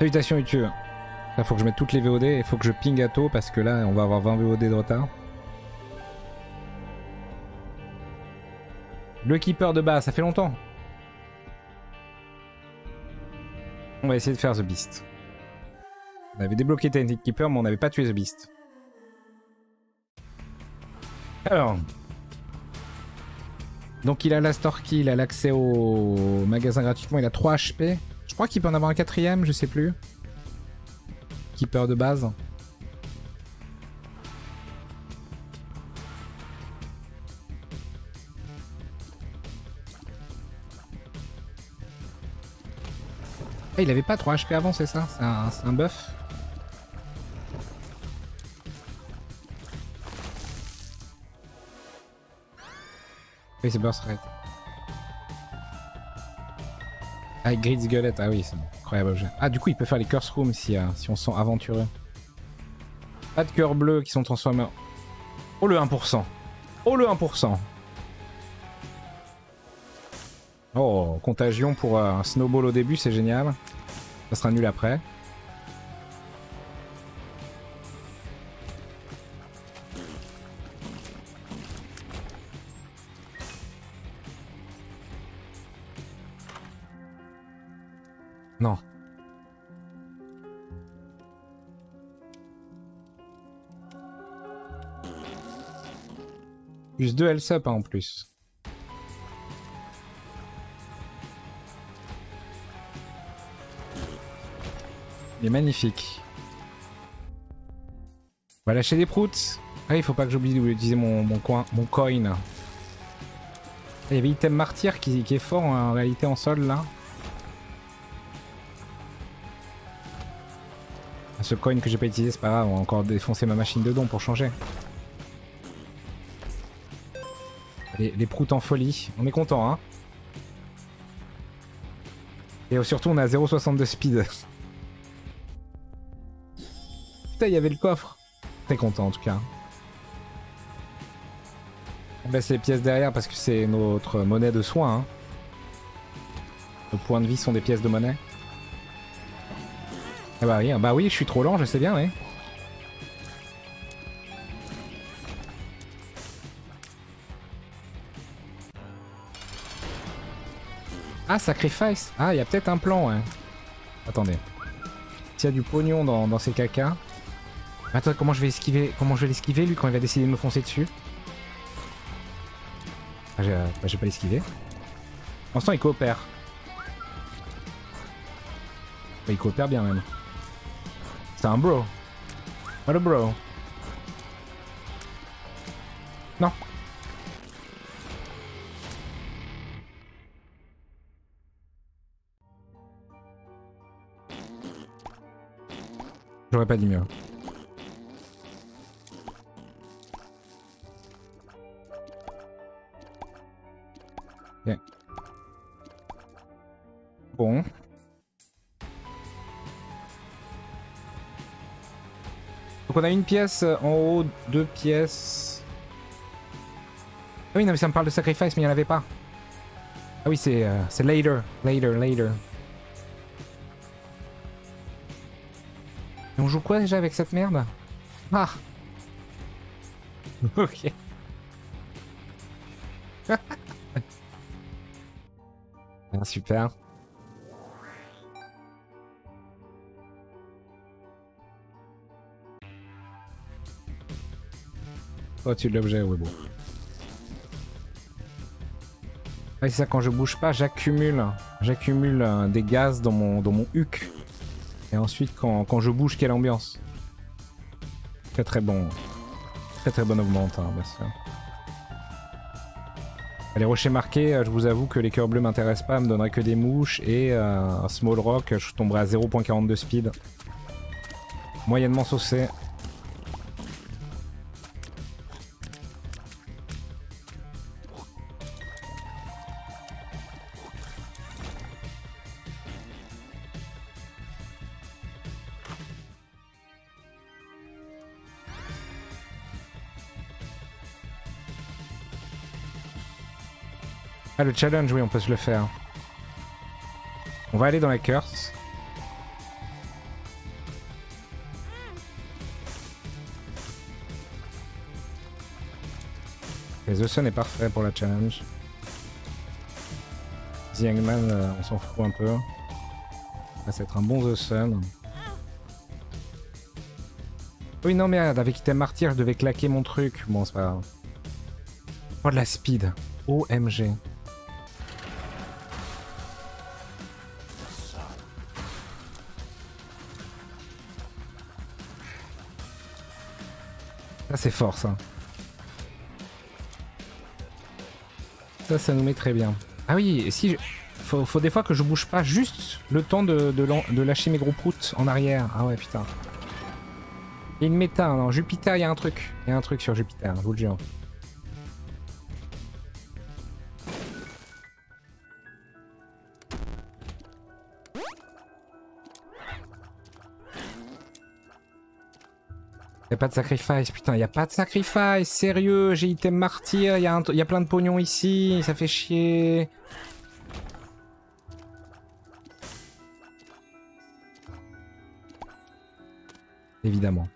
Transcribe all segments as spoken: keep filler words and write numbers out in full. Salutations YouTube. Là faut que je mette toutes les V O D et faut que je ping à tôt parce que là on va avoir vingt V O D de retard. Le keeper de bas, ça fait longtemps. On va essayer de faire The Beast. On avait débloqué Tainted Keeper mais on n'avait pas tué The Beast. Alors... Donc il a la Store Key, il a l'accès au magasin gratuitement, il a trois H P. Je crois qu'il peut en avoir un quatrième, je sais plus. Keeper de base. Ah, il avait pas trois H P avant, c'est ça? C'est un, un buff. Oui, c'est Burst Rate. Ah, Grits Gullet, ah oui, c'est un incroyable objet. Ah, du coup, il peut faire les Curse Room si, euh, si on se sent aventureux. Pas de cœurs bleus qui sont transformés en... Oh, le un pour cent. Oh, le un pour cent. Oh, Contagion pour euh, un Snowball au début, c'est génial. Ça sera nul après. Non. Plus deux health up hein, en plus. Il est magnifique. On va lâcher des proutes. Ah, il faut pas que j'oublie d'utiliser mon, mon, coin, mon coin. Il y avait Item Martyr qui, qui est fort en réalité en sol là. Ce coin que j'ai pas utilisé, c'est pas grave, on va encore défoncer ma machine de dons pour changer. Les, les proutes en folie, on est content hein. Et surtout on a zéro virgule soixante-deux speed. Putain, il y avait le coffre. Très content en tout cas. On baisse les pièces derrière parce que c'est notre monnaie de soin. Hein. Nos points de vie sont des pièces de monnaie. Ah bah oui, bah oui, je suis trop lent, je sais bien, ouais. Ah, sacrifice. Ah, il y a peut-être un plan, ouais. Attendez. S'il y a du pognon dans, dans ces cacas... Attends, comment je vais esquiver, comment je vais l'esquiver, lui, quand il va décider de me foncer dessus? Ah, j'ai bah, pas l'esquivé. Pour l'instant, il coopère. Bah, il coopère bien, même. C'est un bro. What a bro. Non. J'aurais pas dit mieux. Yeah. Bon. Donc on a une pièce en haut, deux pièces... Ah oui, non mais ça me parle de sacrifice, mais il n'y en avait pas. Ah oui, c'est euh, later, later, later. Et on joue quoi déjà avec cette merde? Ah. Ok. Ah, super. Au-dessus de l'objet, oui, bon. Ah, c'est ça, quand je bouge pas, j'accumule j'accumule euh, des gaz dans mon, dans mon huc. Et ensuite, quand, quand je bouge, quelle ambiance. Très très bon. Très très bon augmente, hein, bien sûr. Les rochers marqués, je vous avoue que les cœurs bleus m'intéressent pas, me donneraient que des mouches. Et euh, Small Rock, je tomberai à zéro virgule quarante-deux speed. Moyennement saucé. Ah, le challenge, oui, on peut se le faire. On va aller dans la curse. Mais The Sun est parfait pour la challenge. The Hangman, euh, on s'en fout un peu. Ça va être un bon The Sun. Oui, non, merde, avec Item Martyr, je devais claquer mon truc. Bon, c'est pas grave. Oh, de la speed. O M G. Ça, c'est fort, ça. Ça, ça nous met très bien. Ah oui, et si je... faut, faut des fois que je bouge pas juste le temps de, de, de lâcher mes gros proutes en arrière. Ah ouais, putain. Il y a une méta, non, Jupiter, il y a un truc. Il y a un truc sur Jupiter, je vous le jure. Y'a pas de sacrifice, putain, y'a pas de sacrifice, sérieux, j'ai Item Martyr, y'a un y a plein de pognon ici, ça fait chier. Évidemment.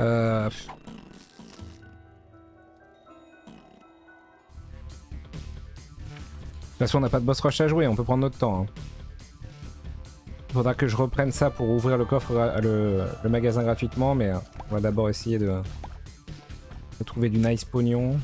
Euh... De toute façon, on n'a pas de boss rush à jouer, on peut prendre notre temps. Hein. Faudra que je reprenne ça pour ouvrir le coffre, le, le magasin gratuitement, mais on va d'abord essayer de, de trouver du nice pognon.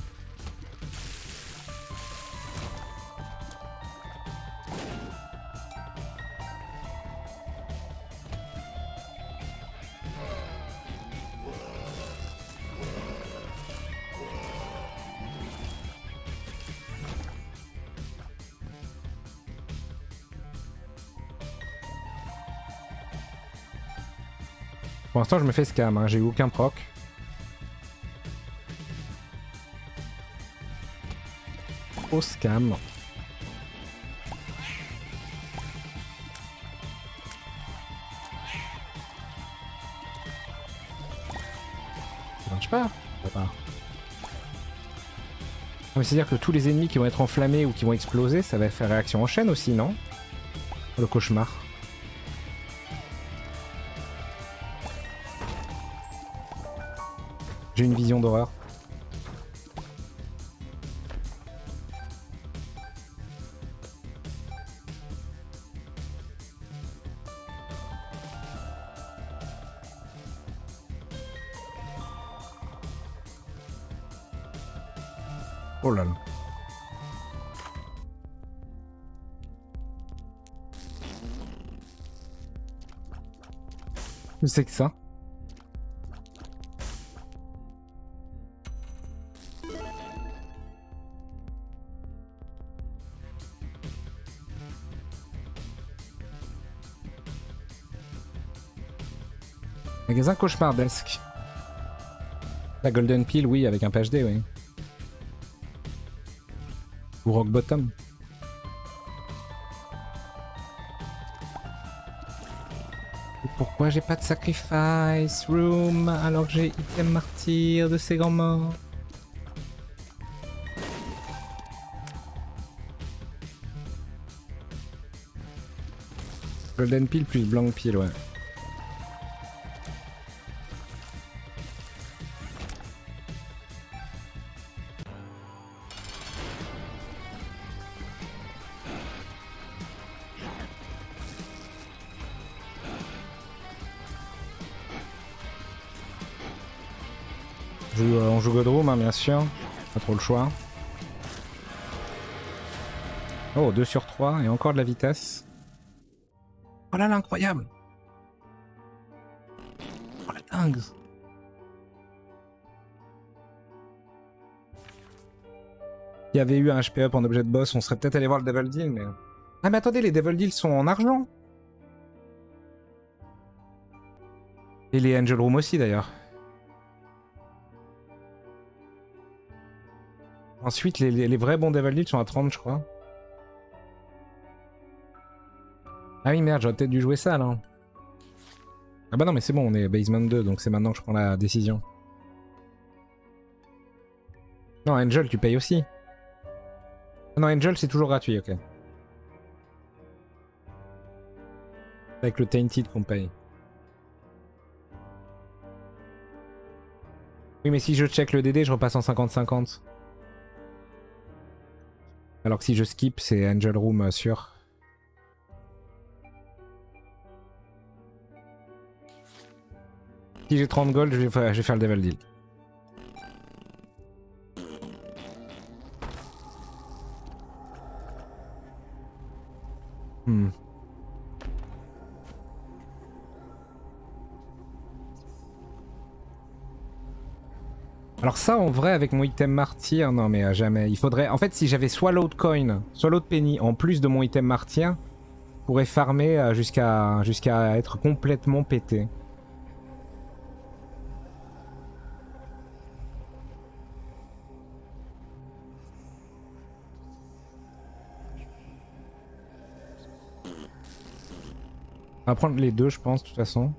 Pour l'instant, je me fais scam, hein. J'ai eu aucun proc. Au scam. Ça marche pas. pas. C'est-à-dire que tous les ennemis qui vont être enflammés ou qui vont exploser, ça va faire réaction en chaîne aussi, non? Le cauchemar. J'ai une vision d'horreur. Oh là là. Je sais que ça. Magasin cauchemardesque. La Golden Peel, oui, avec un P H D, oui. Ou Rock Bottom. Et pourquoi j'ai pas de Sacrifice Room alors que j'ai Item Martyr de ces grands morts? Golden Peel plus Blanc Peel, ouais. Bien sûr, pas trop le choix. Oh, deux sur trois et encore de la vitesse. Oh là là, incroyable! Oh la dingue! Il y avait eu un H P up en objet de boss, on serait peut-être allé voir le Devil Deal, mais... Ah mais attendez, les Devil Deals sont en argent! Et les Angel Room aussi d'ailleurs. Ensuite, les, les, les vrais bons Devil Deal sont à trente, je crois. Ah oui, merde, j'aurais peut-être dû jouer ça, là. Ah bah non, mais c'est bon, on est Basement deux, donc c'est maintenant que je prends la décision. Non, Angel, tu payes aussi. Non, Angel, c'est toujours gratuit, ok. Avec le Tainted qu'on paye. Oui, mais si je check le D D, je repasse en cinquante cinquante. Alors que si je skip, c'est Angel Room sûr. Si j'ai trente gold, je vais faire, je vais faire le Devil Deal. Hmm. Alors ça, en vrai, avec mon item martyr, non mais à jamais. Il faudrait... En fait, si j'avais Swallowed Coin, Swallowed Penny, en plus de mon item martyr, je pourrais farmer jusqu'à jusqu'à être complètement pété. On va prendre les deux, je pense, de toute façon.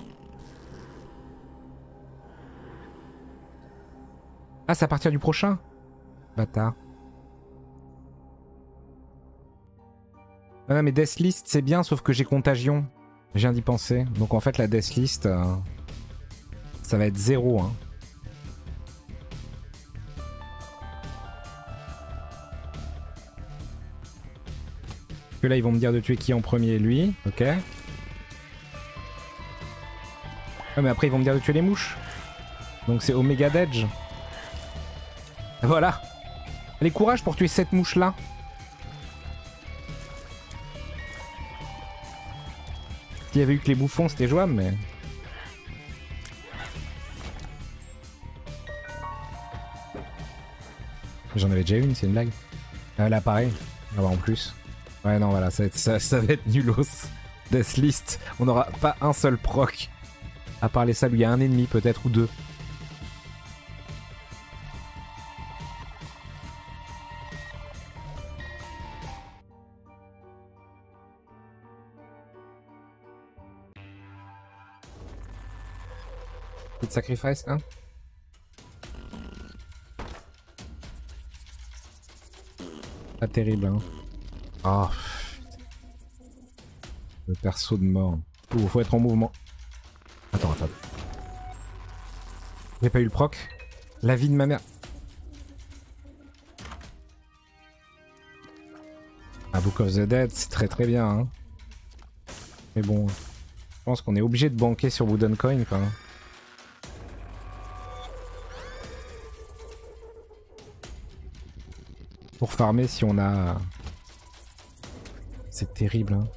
Ah, c'est à partir du prochain? Bâtard. Ah non, mais Death List, c'est bien, sauf que j'ai Contagion. Je viens d'y penser. Donc en fait, la Death List, euh, ça va être zéro. Hein. Parce que là, ils vont me dire de tuer qui en premier? Lui, ok. Ouais, mais après ils vont me dire de tuer les mouches. Donc c'est Omega Dedge. Voilà. Allez, courage pour tuer cette mouche là. S'il y avait eu que les bouffons, c'était jouable, mais... J'en avais déjà une, c'est une blague. Ah, là pareil. Ah bah en plus. Ouais non voilà, ça va être, ça, ça va être nulos. Death List. On n'aura pas un seul proc. À part les sables, il y a un ennemi peut-être ou deux. Petite sacrifice, hein? Pas terrible, hein? Oh. Le perso de mort. Ouh, faut être en mouvement. Attends, attends. J'ai pas eu le proc. La vie de ma mère. Ah, Book of the Dead, c'est très très bien. Hein. Mais bon, je pense qu'on est obligé de banquer sur Wooden Coin quand même. Pour farmer si on a... C'est terrible. Hein.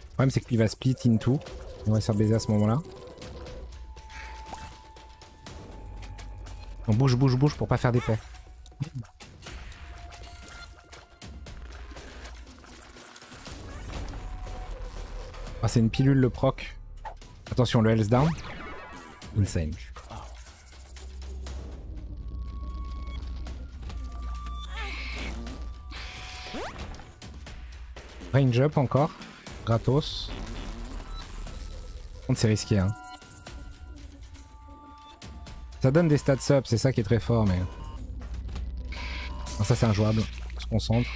Le problème c'est qu'il va split into, on va se faire baiser à ce moment là. On bouge bouge bouge pour pas faire d'effet. Ah, c'est une pilule le proc. Attention, le health down. Insane. Range up encore. Gratos. Par contre c'est risqué hein. Ça donne des stats up, c'est ça qui est très fort mais... Non, ça c'est injouable, on se concentre.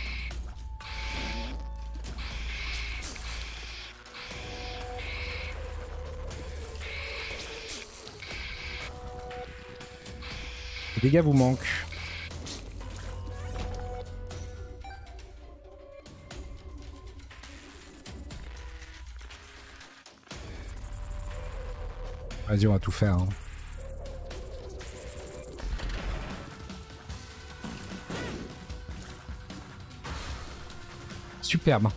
Les dégâts vous manquent. Vas-y, on va tout faire. Hein. Superbe.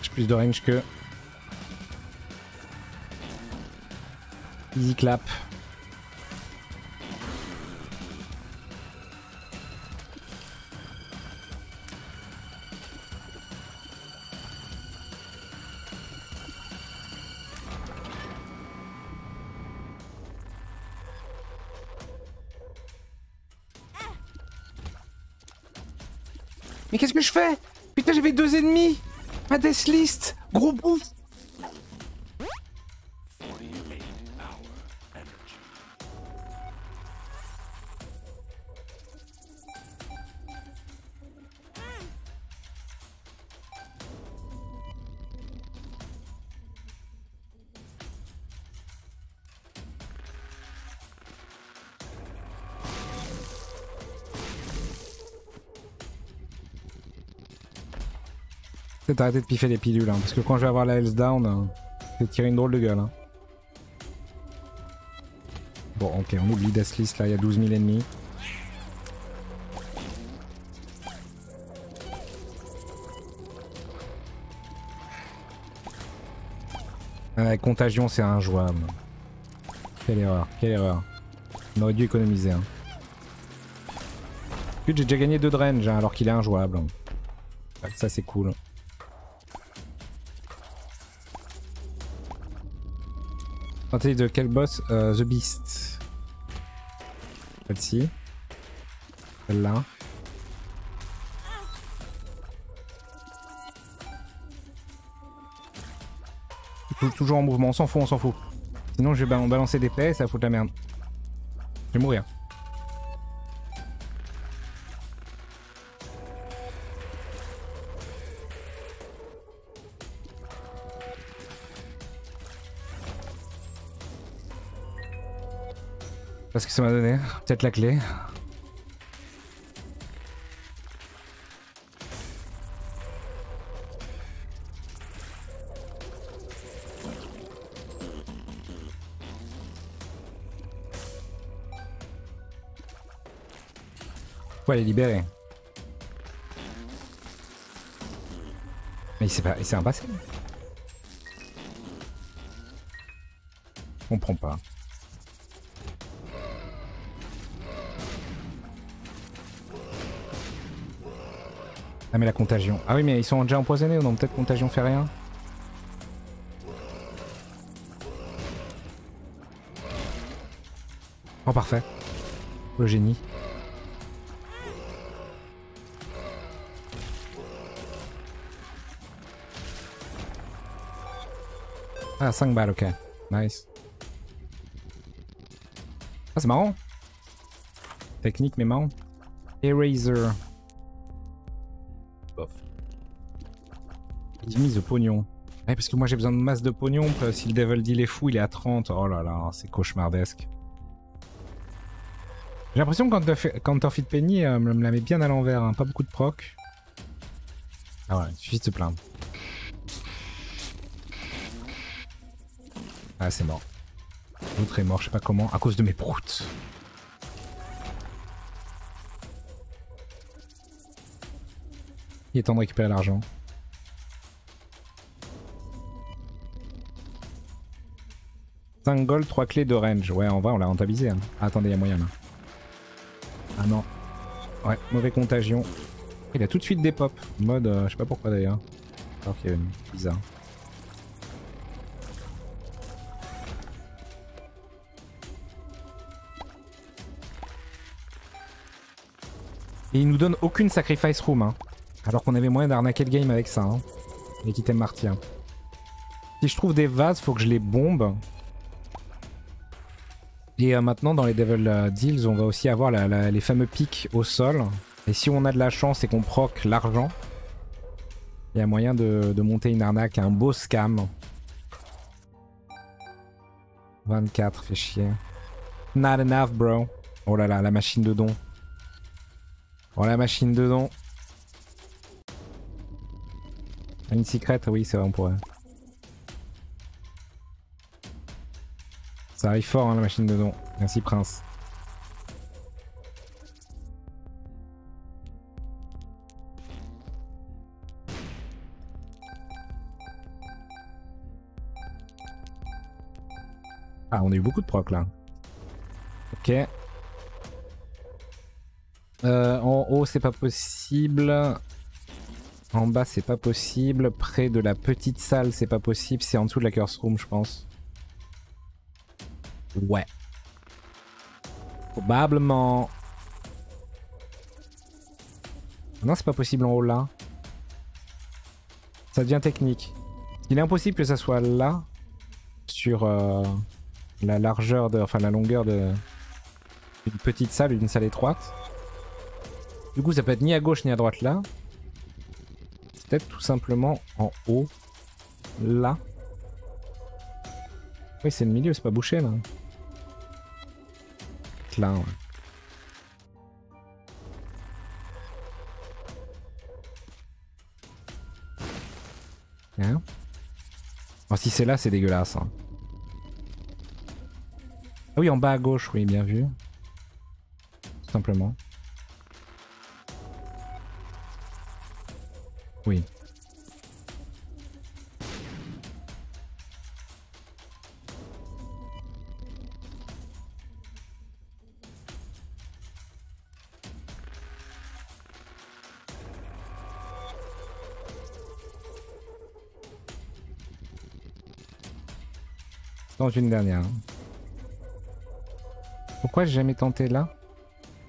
J'ai plus de range que... Easy clap. Mais qu'est-ce que je fais? Putain, j'avais deux ennemis! Ma Death List! Gros bouffe! Peut-être arrêter de piffer des pilules, hein, parce que quand je vais avoir la health down, hein, je vais tirer une drôle de gueule. Hein. Bon, ok, on oublie Death List, là, il y a douze mille ennemis. Ah, Contagion, c'est injouable. Quelle erreur, quelle erreur. On aurait dû économiser. Hein. J'ai déjà gagné deux de range, hein, alors qu'il est injouable. Ça, c'est cool. Tentez de quel boss? euh, The Beast. Celle-ci. Celle-là. Toujours en mouvement, on s'en fout, on s'en fout. Sinon je vais bal balancer des plaies et ça fout de la merde. Je vais mourir. Parce que ça m'a donné, peut-être la clé. Faut aller libérer. Mais il s'est pas, il s'est impassé. Je comprends pas. Ah mais la contagion. Ah oui mais ils sont déjà empoisonnés, donc peut-être contagion fait rien. Oh parfait. Le génie. Ah cinq balles, ok. Nice. Ah c'est marrant. Technique mais marrant. Eraser. Mise de pognon. Ouais, parce que moi j'ai besoin de masse de pognon. Si le Devil Deal est fou, il est à trente. Oh là là, c'est cauchemardesque. J'ai l'impression que Counterfeit Penny euh, me la met bien à l'envers. Hein. Pas beaucoup de proc. Ah ouais, il suffit de se plaindre. Ah, c'est mort. L'autre est mort, je sais pas comment, à cause de mes proutes. Il est temps de récupérer l'argent. cinq gold, trois clés de range. Ouais, en vrai, on l'a rentabilisé. Hein. Ah, attendez, il y a moyen là. Ah non. Ouais, mauvais contagion. Il a tout de suite des pops. Mode, euh, je sais pas pourquoi d'ailleurs. Alors qu'il y a une bizarre. Et il nous donne aucune sacrifice room. Hein. Alors qu'on avait moyen d'arnaquer le game avec ça. Hein. Et quitter le martyr. Si je trouve des vases, faut que je les bombe. Et euh, maintenant dans les Devil Deals on va aussi avoir la, la, les fameux pics au sol. Et si on a de la chance et qu'on proc l'argent, il y a moyen de, de monter une arnaque, un beau scam. vingt-quatre, fait chier. Not enough bro. Oh là là, la machine de don. Oh la machine de don. Une secrète, oui c'est vrai on pourrait. Ça arrive fort hein, la machine de don. Merci Prince. Ah on a eu beaucoup de proc là. Ok. Euh, en haut c'est pas possible. En bas c'est pas possible. Près de la petite salle c'est pas possible. C'est en dessous de la curse room je pense. Ouais. Probablement. Non, c'est pas possible en haut là. Ça devient technique. Il est impossible que ça soit là. Sur euh, la largeur, de, enfin la longueur de une petite salle, une salle étroite. Du coup, ça peut être ni à gauche ni à droite là. C'est peut-être tout simplement en haut. Là. Oui, c'est le milieu, c'est pas bouché là. Là, ouais. Hein bon, si c'est là, c'est dégueulasse. Hein. Ah oui, en bas à gauche, oui, bien vu. Tout simplement. Oui. Dans une dernière. Pourquoi j'ai jamais tenté là?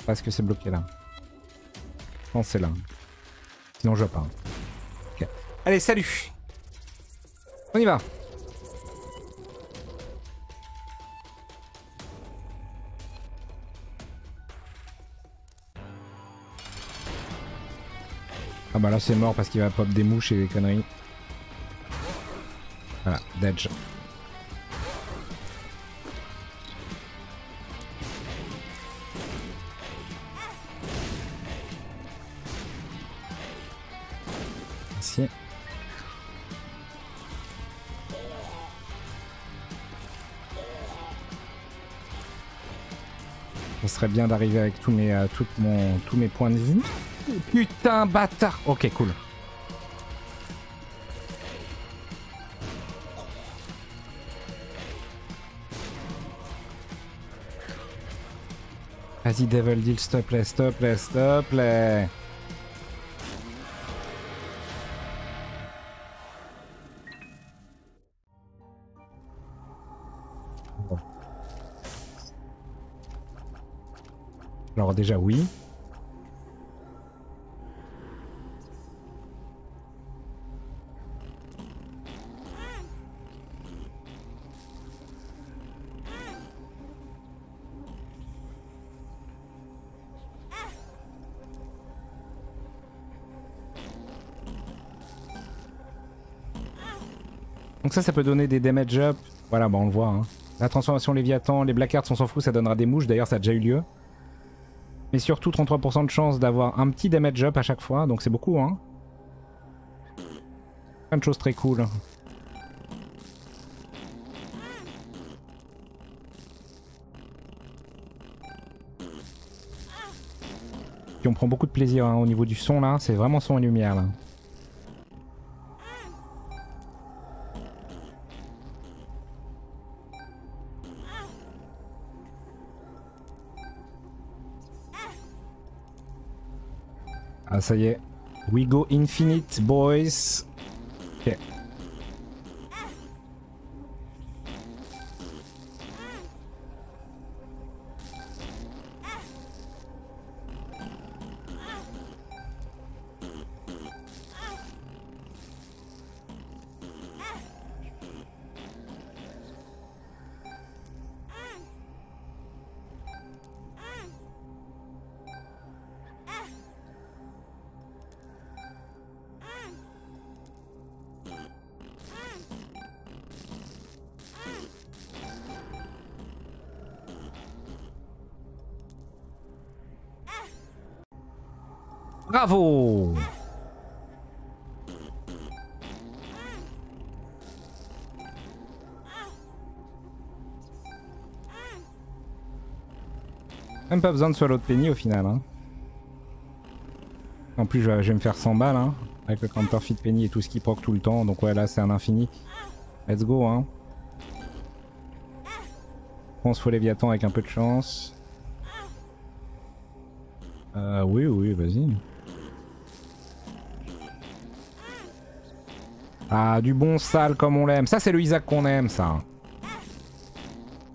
Parce que c'est bloqué là. Je pense que c'est là. Sinon je vois pas. Okay. Allez, salut. On y va. Ah bah là c'est mort parce qu'il va pop des mouches et des conneries. Voilà, Dodge. Ce serait bien d'arriver avec tous mes, euh, tout mon, tous mes points de vie. Putain, bâtard! Ok, cool. Vas-y, Devil Deal, s'il te plaît, s'il te plaît, s'il te plaît. Alors déjà oui. Donc ça, ça peut donner des damage up. Voilà, bah on le voit. Hein. La transformation Léviathan, les black arts, on s'en fout, ça donnera des mouches. D'ailleurs, ça a déjà eu lieu. Mais surtout trente-trois pour cent de chance d'avoir un petit damage up à chaque fois, donc c'est beaucoup hein. Plein de choses très cool. Puis on prend beaucoup de plaisir hein, au niveau du son là, c'est vraiment son et lumière là. Ah ça y est, we go infinite boys. Ok. Bravo! Même pas besoin de Swallow de Penny au final. Hein. En plus je vais, je vais me faire cent balles hein, avec le Counterfeit Penny et tout ce qui proc tout le temps. Donc ouais là c'est un infini. Let's go hein. On se faut Léviathan avec un peu de chance. Euh oui oui vas-y. Ah, du bon sale comme on l'aime. Ça, c'est le Isaac qu'on aime, ça.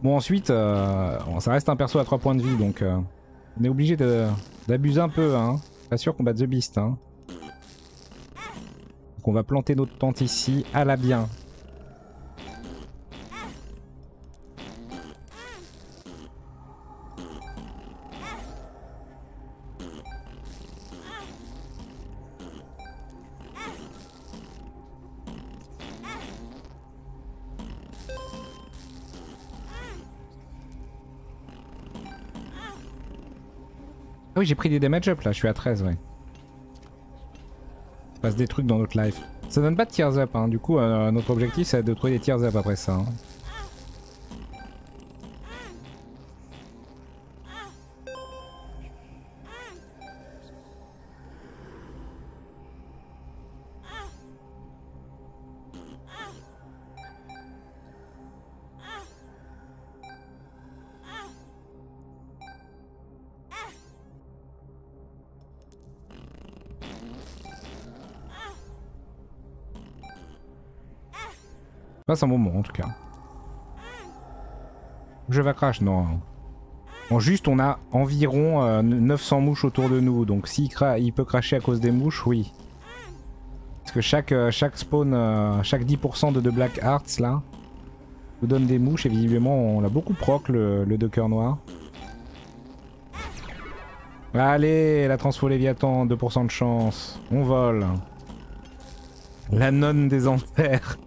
Bon, ensuite, euh, bon, ça reste un perso à trois points de vie, donc euh, on est obligé d'abuser un peu, hein. Pas sûr qu'on batte The Beast, hein. Donc on va planter notre tente ici, à la bien. Ah oui j'ai pris des damage up là, je suis à treize ouais. Il se passe des trucs dans notre life. Ça donne pas de Tears Up, hein. Du coup euh, notre objectif c'est de trouver des Tears Up après ça. Hein. C'est un bon moment en tout cas. Je vais crash, non. Bon, juste on a environ euh, neuf cents mouches autour de nous, donc s'il cra il peut cracher à cause des mouches, oui. Parce que chaque, euh, chaque spawn, euh, chaque dix pour cent de, de Black Arts là, vous donne des mouches et visiblement on a beaucoup proc le, le Ducker noir. Allez, la transfo Léviathan, deux pour cent de chance, on vole. La nonne des enfers.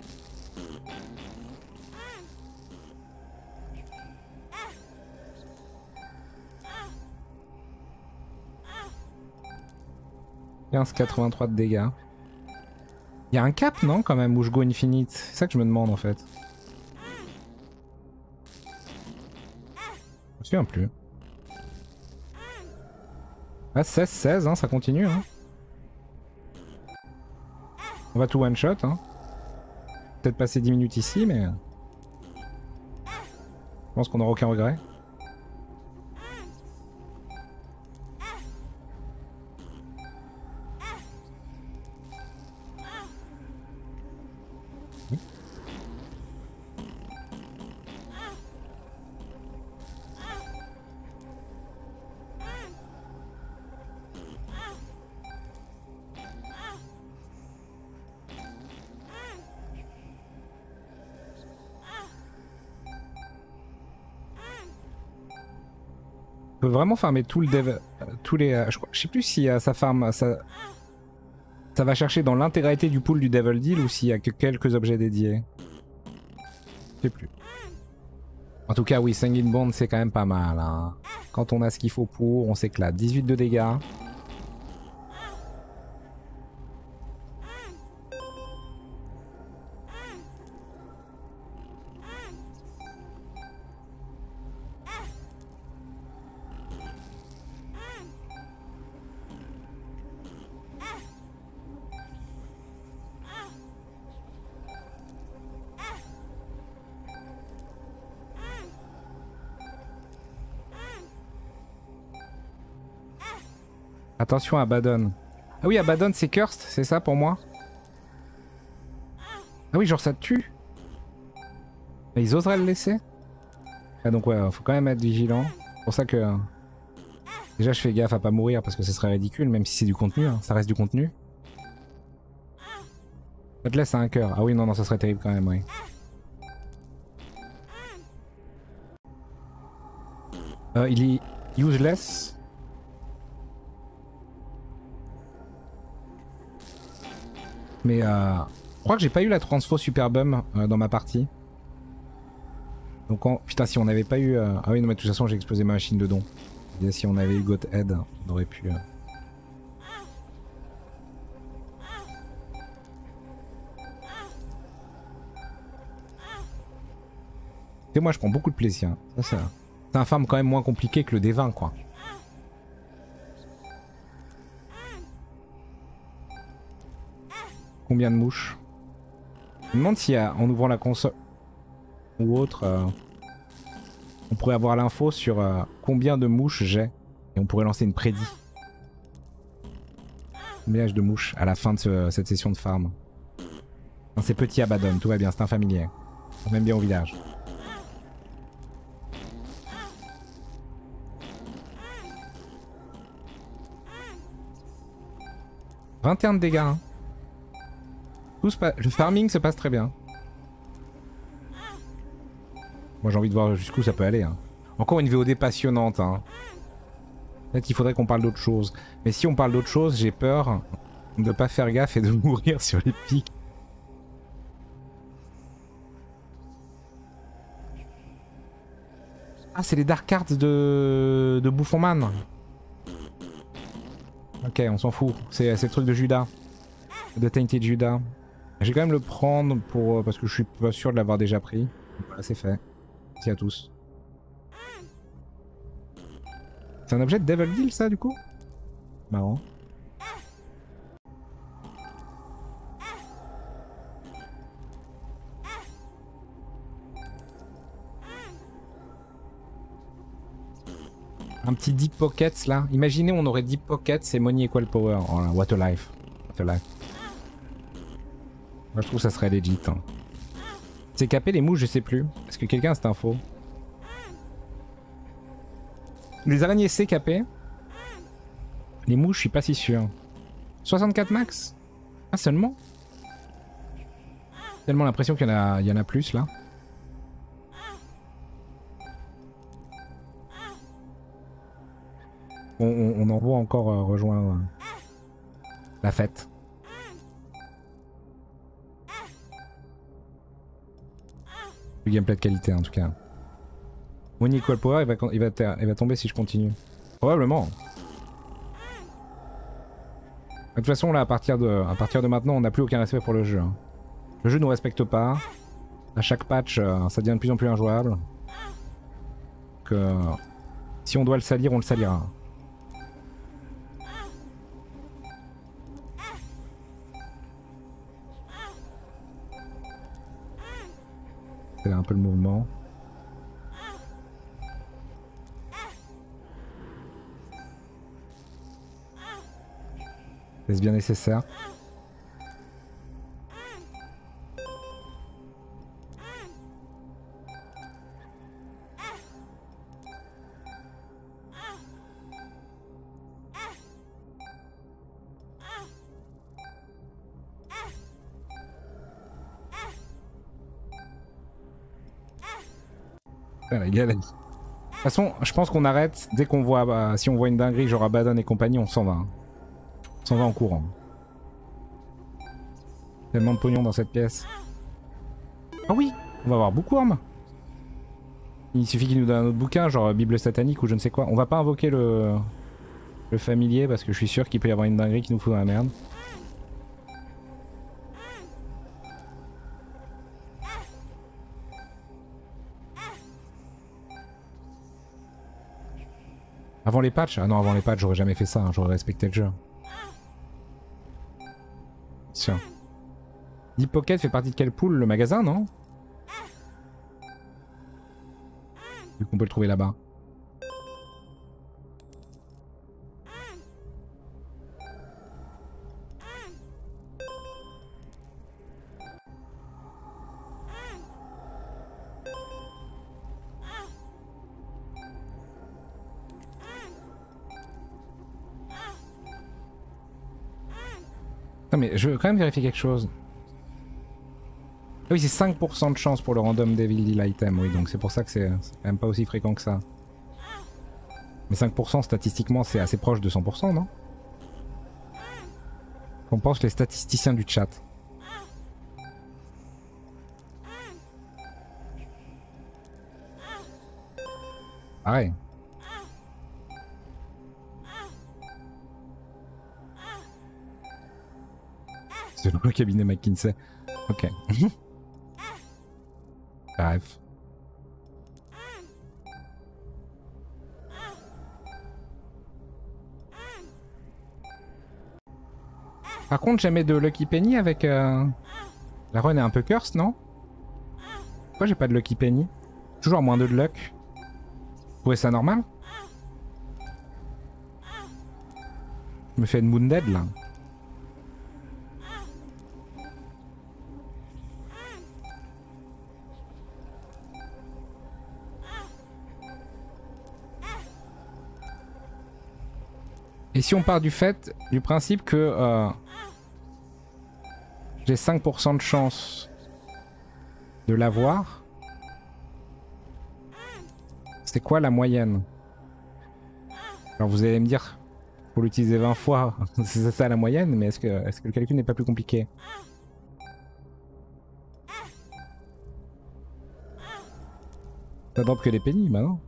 quinze virgule quatre-vingt-trois de dégâts. Il y a un cap non quand même où je go infinite. C'est ça que je me demande en fait. Je me souviens plus. Ah seize seize hein, ça continue hein. On va tout one shot hein. Peut-être passer dix minutes ici mais... Je pense qu'on n'aura aucun regret. Vraiment farmer tout le dev, tous les, je, je sais plus si uh, ça farm, ça, ça va chercher dans l'intégralité du pool du Devil Deal ou s'il y a que quelques objets dédiés. Je sais plus. En tout cas oui, Sanguine Bond c'est quand même pas mal. Hein. Quand on a ce qu'il faut pour, on s'éclate. dix-huit de dégâts. Attention à Abaddon. Ah oui, Abaddon c'est cursed, c'est ça pour moi? Ah oui, genre ça tue. Mais ils oseraient le laisser? Ah donc ouais, faut quand même être vigilant. C'est pour ça que... Déjà je fais gaffe à pas mourir parce que ce serait ridicule, même si c'est du contenu, hein. Ça reste du contenu. Ça te laisse à un cœur. Ah oui, non, non, ça serait terrible quand même, oui. Euh, il est useless. Mais euh, je crois que j'ai pas eu la transfo Superbum euh, dans ma partie. Donc en, putain si on n'avait pas eu... Euh, ah oui non mais de toute façon j'ai explosé ma machine de dons. Et si on avait eu Godhead on aurait pu... Euh... Et moi je prends beaucoup de plaisir. Hein. Ça, ça, c'est un farm quand même moins compliqué que le D vingt quoi. Combien de mouches? Je me demande si en ouvrant la console ou autre, euh, on pourrait avoir l'info sur euh, combien de mouches j'ai et on pourrait lancer une prédit. Combien de mouches à la fin de ce, cette session de farm. Enfin, c'est petit Abaddon, tout va bien, c'est un familier. On m'aime bien au village. vingt et un de dégâts. Hein. Le farming se passe très bien. Moi j'ai envie de voir jusqu'où ça peut aller. Hein. Encore une V O D passionnante. Hein. Peut-être qu'il faudrait qu'on parle d'autre chose. Mais si on parle d'autre chose, j'ai peur de pas faire gaffe et de mourir sur les pics. Ah c'est les Dark Arts de, de Bouffonman. Ok on s'en fout. C'est le truc de Judas. De Tainted Judas. J'ai quand même le prendre pour parce que je suis pas sûr de l'avoir déjà pris. Voilà, c'est fait. Merci à tous. C'est un objet de Devil Deal ça du coup? Marrant. Un petit Deep Pockets là. Imaginez on aurait Deep Pockets et Money Equal Power. Oh là, what a life. What a life. Moi je trouve que ça serait legit. Hein. C'est capé les mouches, je sais plus. Est-ce que quelqu'un a cette info? Les araignées c'est capé. Les mouches, je suis pas si sûr. soixante-quatre max? Ah seulement? J'ai tellement l'impression qu'il y en a, il y en a plus là. On, on, on en voit encore euh, rejoindre euh, la fête. Du gameplay de qualité hein, en tout cas. Mon equal power il va, il, va il va tomber si je continue. Probablement. De toute façon là à partir de, à partir de maintenant on n'a plus aucun respect pour le jeu. Hein. Le jeu ne nous respecte pas. À chaque patch euh, ça devient de plus en plus injouable. Donc euh, si on doit le salir on le salira. C'est un peu le mouvement. Est-ce bien nécessaire? De toute façon, je pense qu'on arrête dès qu'on voit, bah, si on voit une dinguerie genre Abaddon et compagnie, on s'en va. Hein. On s'en va en courant. Tellement de pognon dans cette pièce. Ah oui, on va avoir Bookworm. Il suffit qu'il nous donne un autre bouquin, genre Bible satanique ou je ne sais quoi. On va pas invoquer le, le familier parce que je suis sûr qu'il peut y avoir une dinguerie qui nous fout dans la merde. Avant les patchs? Ah non, avant les patchs, j'aurais jamais fait ça, hein, j'aurais respecté le jeu. Tiens. Deep Pocket fait partie de quelle poule? Le magasin, non? Vu qu'on peut le trouver là-bas. Mais je veux quand même vérifier quelque chose. Ah oui, c'est cinq pour cent de chance pour le random Devil Deal item, oui, donc c'est pour ça que c'est même pas aussi fréquent que ça. Mais cinq pour cent statistiquement, c'est assez proche de cent pour cent, non? On pense les statisticiens du chat. Ah ouais. Dans le cabinet McKinsey. Ok. Bref. Par contre, jamais de Lucky Penny avec... Euh... La run est un peu curse, non? Pourquoi j'ai pas de Lucky Penny? Toujours moins deux de luck. Vous trouvez ça normal? Je me fais une Wounded, là. Et si on part du fait, du principe que euh, j'ai cinq pour cent de chance de l'avoir, c'est quoi la moyenne? Alors vous allez me dire, faut l'utiliser vingt fois, c'est ça la moyenne, mais est-ce que, est-ce que le calcul n'est pas plus compliqué? Ça drop que des pénis, bah non?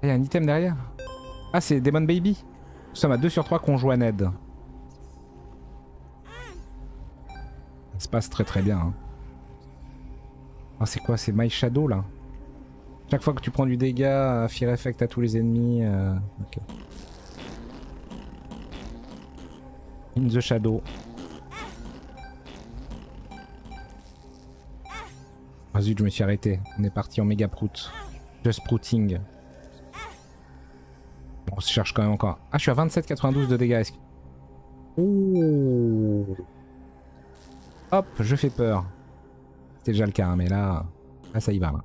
Il y a un item derrière. Ah, c'est Demon Baby. Nous sommes à deux sur trois conjoint Ned. Ça se passe très très bien. Hein. Oh, c'est quoi? C'est My Shadow là? Chaque fois que tu prends du dégât, Fear Effect à tous les ennemis. Euh... Okay. In the Shadow. Ah zut, je me suis arrêté. On est parti en méga prout. Just prouting. Bon, on se cherche quand même encore. Ah, je suis à vingt-sept virgule quatre-vingt-douze de dégâts. Ouh. Hop, je fais peur. C'était déjà le cas, hein, mais là, là, ça y va. Là.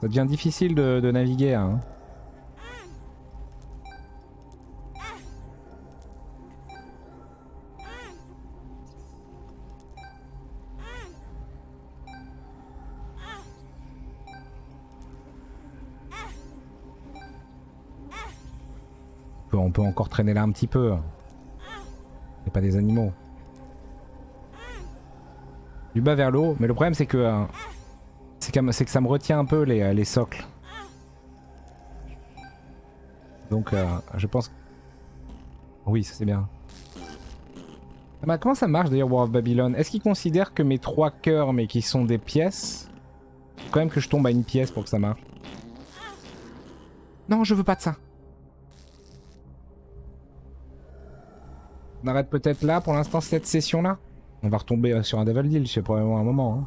Ça devient difficile de, de naviguer. Hein. On peut encore traîner là un petit peu. C'est pas des animaux. Du bas vers le haut, mais le problème c'est que euh, c'est que ça me retient un peu les, les socles. Donc euh, je pense... Oui, ça c'est bien. Ah bah, comment ça marche d'ailleurs War of Babylon? Est-ce qu'ils considèrent que mes trois cœurs mais qui sont des pièces... Faut quand même que je tombe à une pièce pour que ça marche. Non, je veux pas de ça. On arrête peut-être là pour l'instant cette session là. On va retomber sur un Devil Deal, c'est probablement un moment. Hein.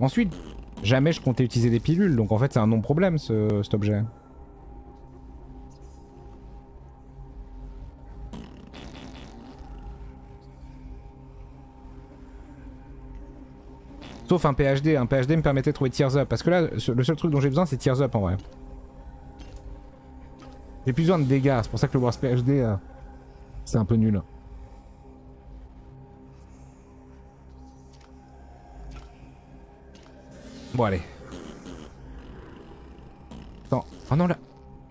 Ensuite, jamais je comptais utiliser des pilules, donc en fait c'est un non-problème ce, cet objet. Sauf un P H D, un P H D me permettait de trouver Tears Up, parce que là le seul truc dont j'ai besoin c'est Tears Up en vrai. J'ai plus besoin de dégâts, c'est pour ça que le Worst P H D, euh, c'est un peu nul. Bon allez. Attends, oh non la,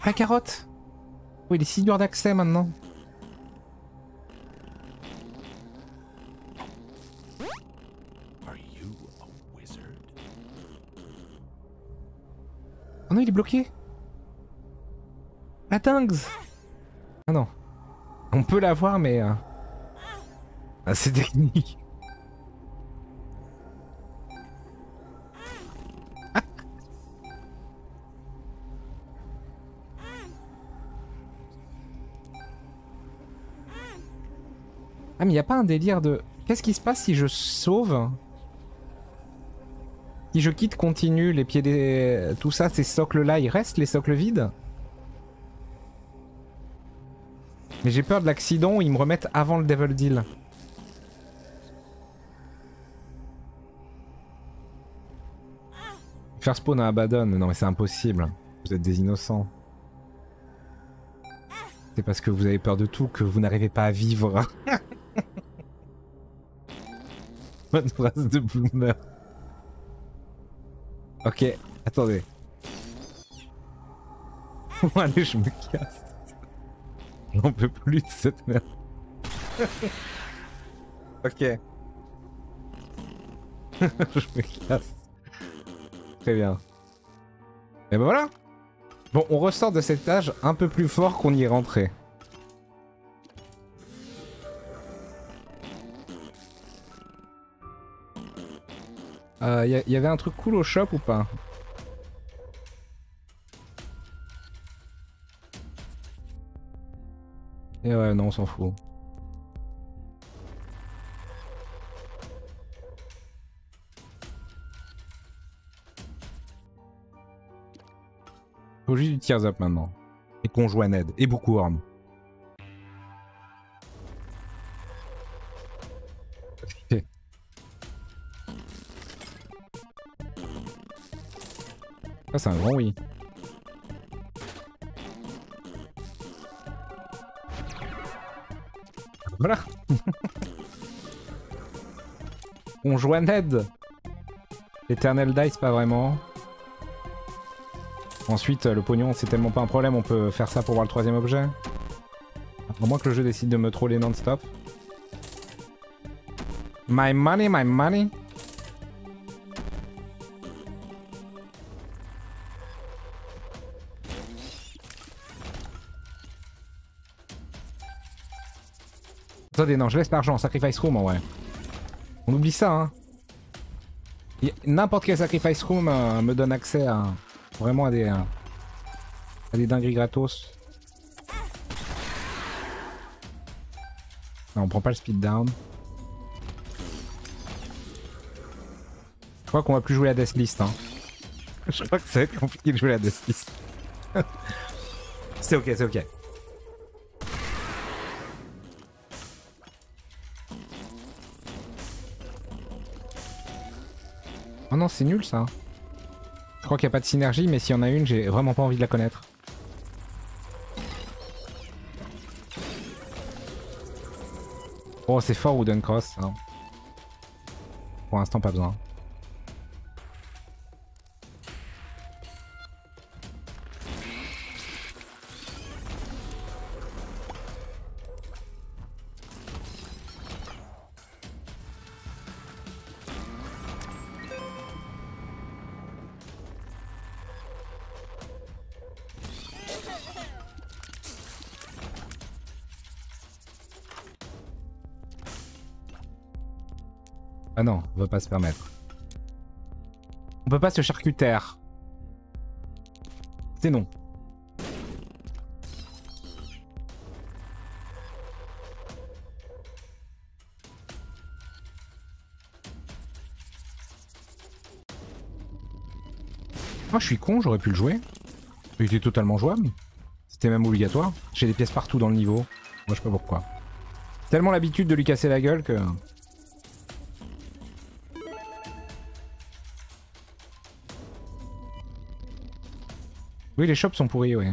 la carotte. Oui, oh, il est si dur d'accès maintenant. Oh non, il est bloqué. La Tings! Ah non. On peut la voir, mais. Euh... Ah, c'est technique. Ah. Ah, mais y a pas un délire de. Qu'est-ce qui se passe si je sauve? Si je quitte, continue, les pieds des. Tout ça, ces socles-là, ils restent, les socles vides? Mais j'ai peur de l'accident où ils me remettent avant le Devil Deal. Faire spawn à Abaddon, non mais c'est impossible. Vous êtes des innocents. C'est parce que vous avez peur de tout que vous n'arrivez pas à vivre. Bonne phrase de Bloomer. Ok, attendez. Allez, je me casse. J'en peux plus de cette merde. Ok. Je me casse. Très bien. Et ben voilà. Bon, on ressort de cet étage un peu plus fort qu'on y est rentré. Euh, y, y avait un truc cool au shop ou pas? Et ouais, non, on s'en fout. Faut juste du Tears Up maintenant. Et qu'on joue à Ned. Et beaucoup Worm. Okay. Ça, c'est un grand oui. Voilà. On joue à Ned. Eternal Dice, pas vraiment. Ensuite, le pognon, c'est tellement pas un problème, on peut faire ça pour voir le troisième objet. À moins que le jeu décide de me troller non-stop. My money, my money. Attendez, non, je laisse l'argent, Sacrifice Room, ouais. On oublie ça, hein. N'importe quel Sacrifice Room euh, me donne accès à vraiment à des, à des dingueries gratos. Non, on prend pas le speed down. Je crois qu'on va plus jouer la Death List, hein. Je crois que ça va être compliqué de jouer la Death List. C'est ok, c'est ok. Oh non, c'est nul ça. Je crois qu'il n'y a pas de synergie, mais s'il y en a une, j'ai vraiment pas envie de la connaître. Oh, c'est fort Wooden Cross. Hein. Pour l'instant, pas besoin. Ah non, on peut pas se permettre. On peut pas se charcuter. C'est non. Oh, je suis con, j'aurais pu le jouer. Il était totalement jouable. C'était même obligatoire. J'ai des pièces partout dans le niveau. Moi, je sais pas pourquoi. Tellement l'habitude de lui casser la gueule que... Oui, les shops sont pourris, oui.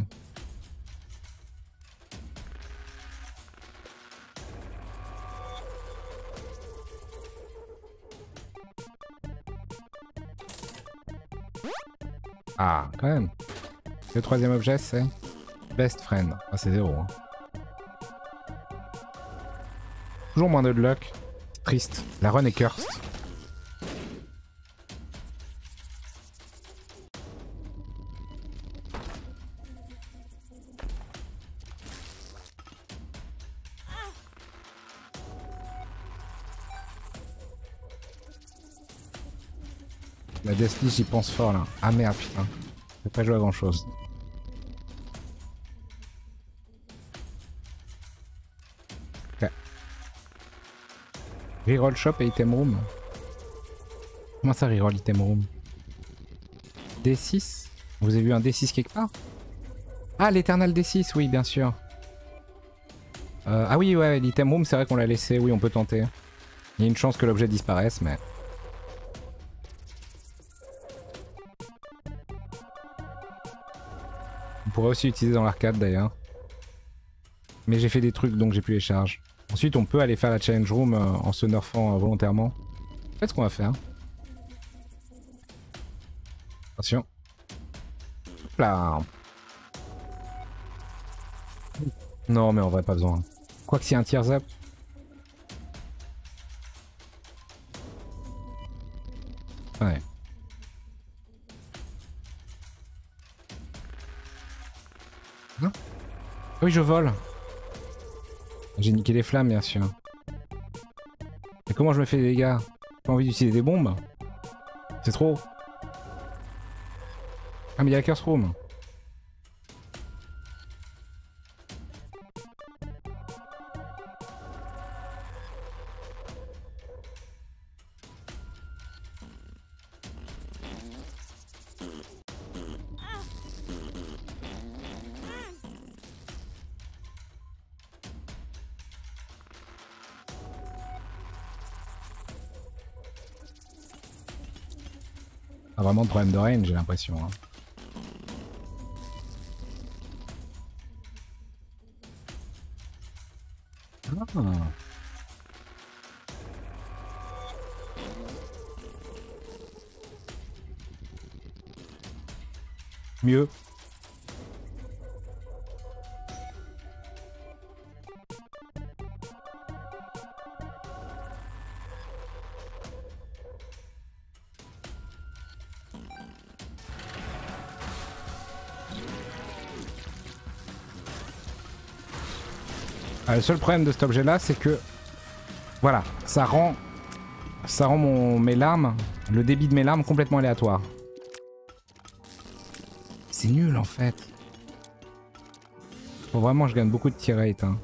Ah, quand même. Le troisième objet, c'est Best Friend. Ah, c'est zéro. Hein. Toujours moins de luck. Triste. La run est cursed. J'y pense fort là. Ah merde putain. J'ai pas joué à grand chose. Ok. Reroll shop et item room. Comment ça reroll item room? D six? Vous avez vu un D six quelque part? Ah l'éternel D six, oui bien sûr. Euh, ah oui ouais, l'item room c'est vrai qu'on l'a laissé, oui on peut tenter. Il y a une chance que l'objet disparaisse mais... On pourrait aussi utiliser dans l'arcade d'ailleurs. Mais j'ai fait des trucs donc j'ai plus les charges. Ensuite on peut aller faire la challenge room euh, en se nerfant euh, volontairement. Faites ce qu'on va faire. Attention. Hop là. Non mais en vrai pas besoin. Quoi que c'est un Tears Up. Ouais. Oui, je vole. J'ai niqué les flammes, bien sûr. Mais comment je me fais des dégâts? Pas envie d'utiliser des bombes? C'est trop. Ah, mais il y a la Curse Room. Vraiment problème de range, j'ai l'impression. Hein. Ah. Mieux. Euh, le seul problème de cet objet là, c'est que voilà, ça rend ça rend mon, mes larmes, le débit de mes larmes complètement aléatoire. C'est nul en fait. Bon, vraiment je gagne beaucoup de tirate. Hein.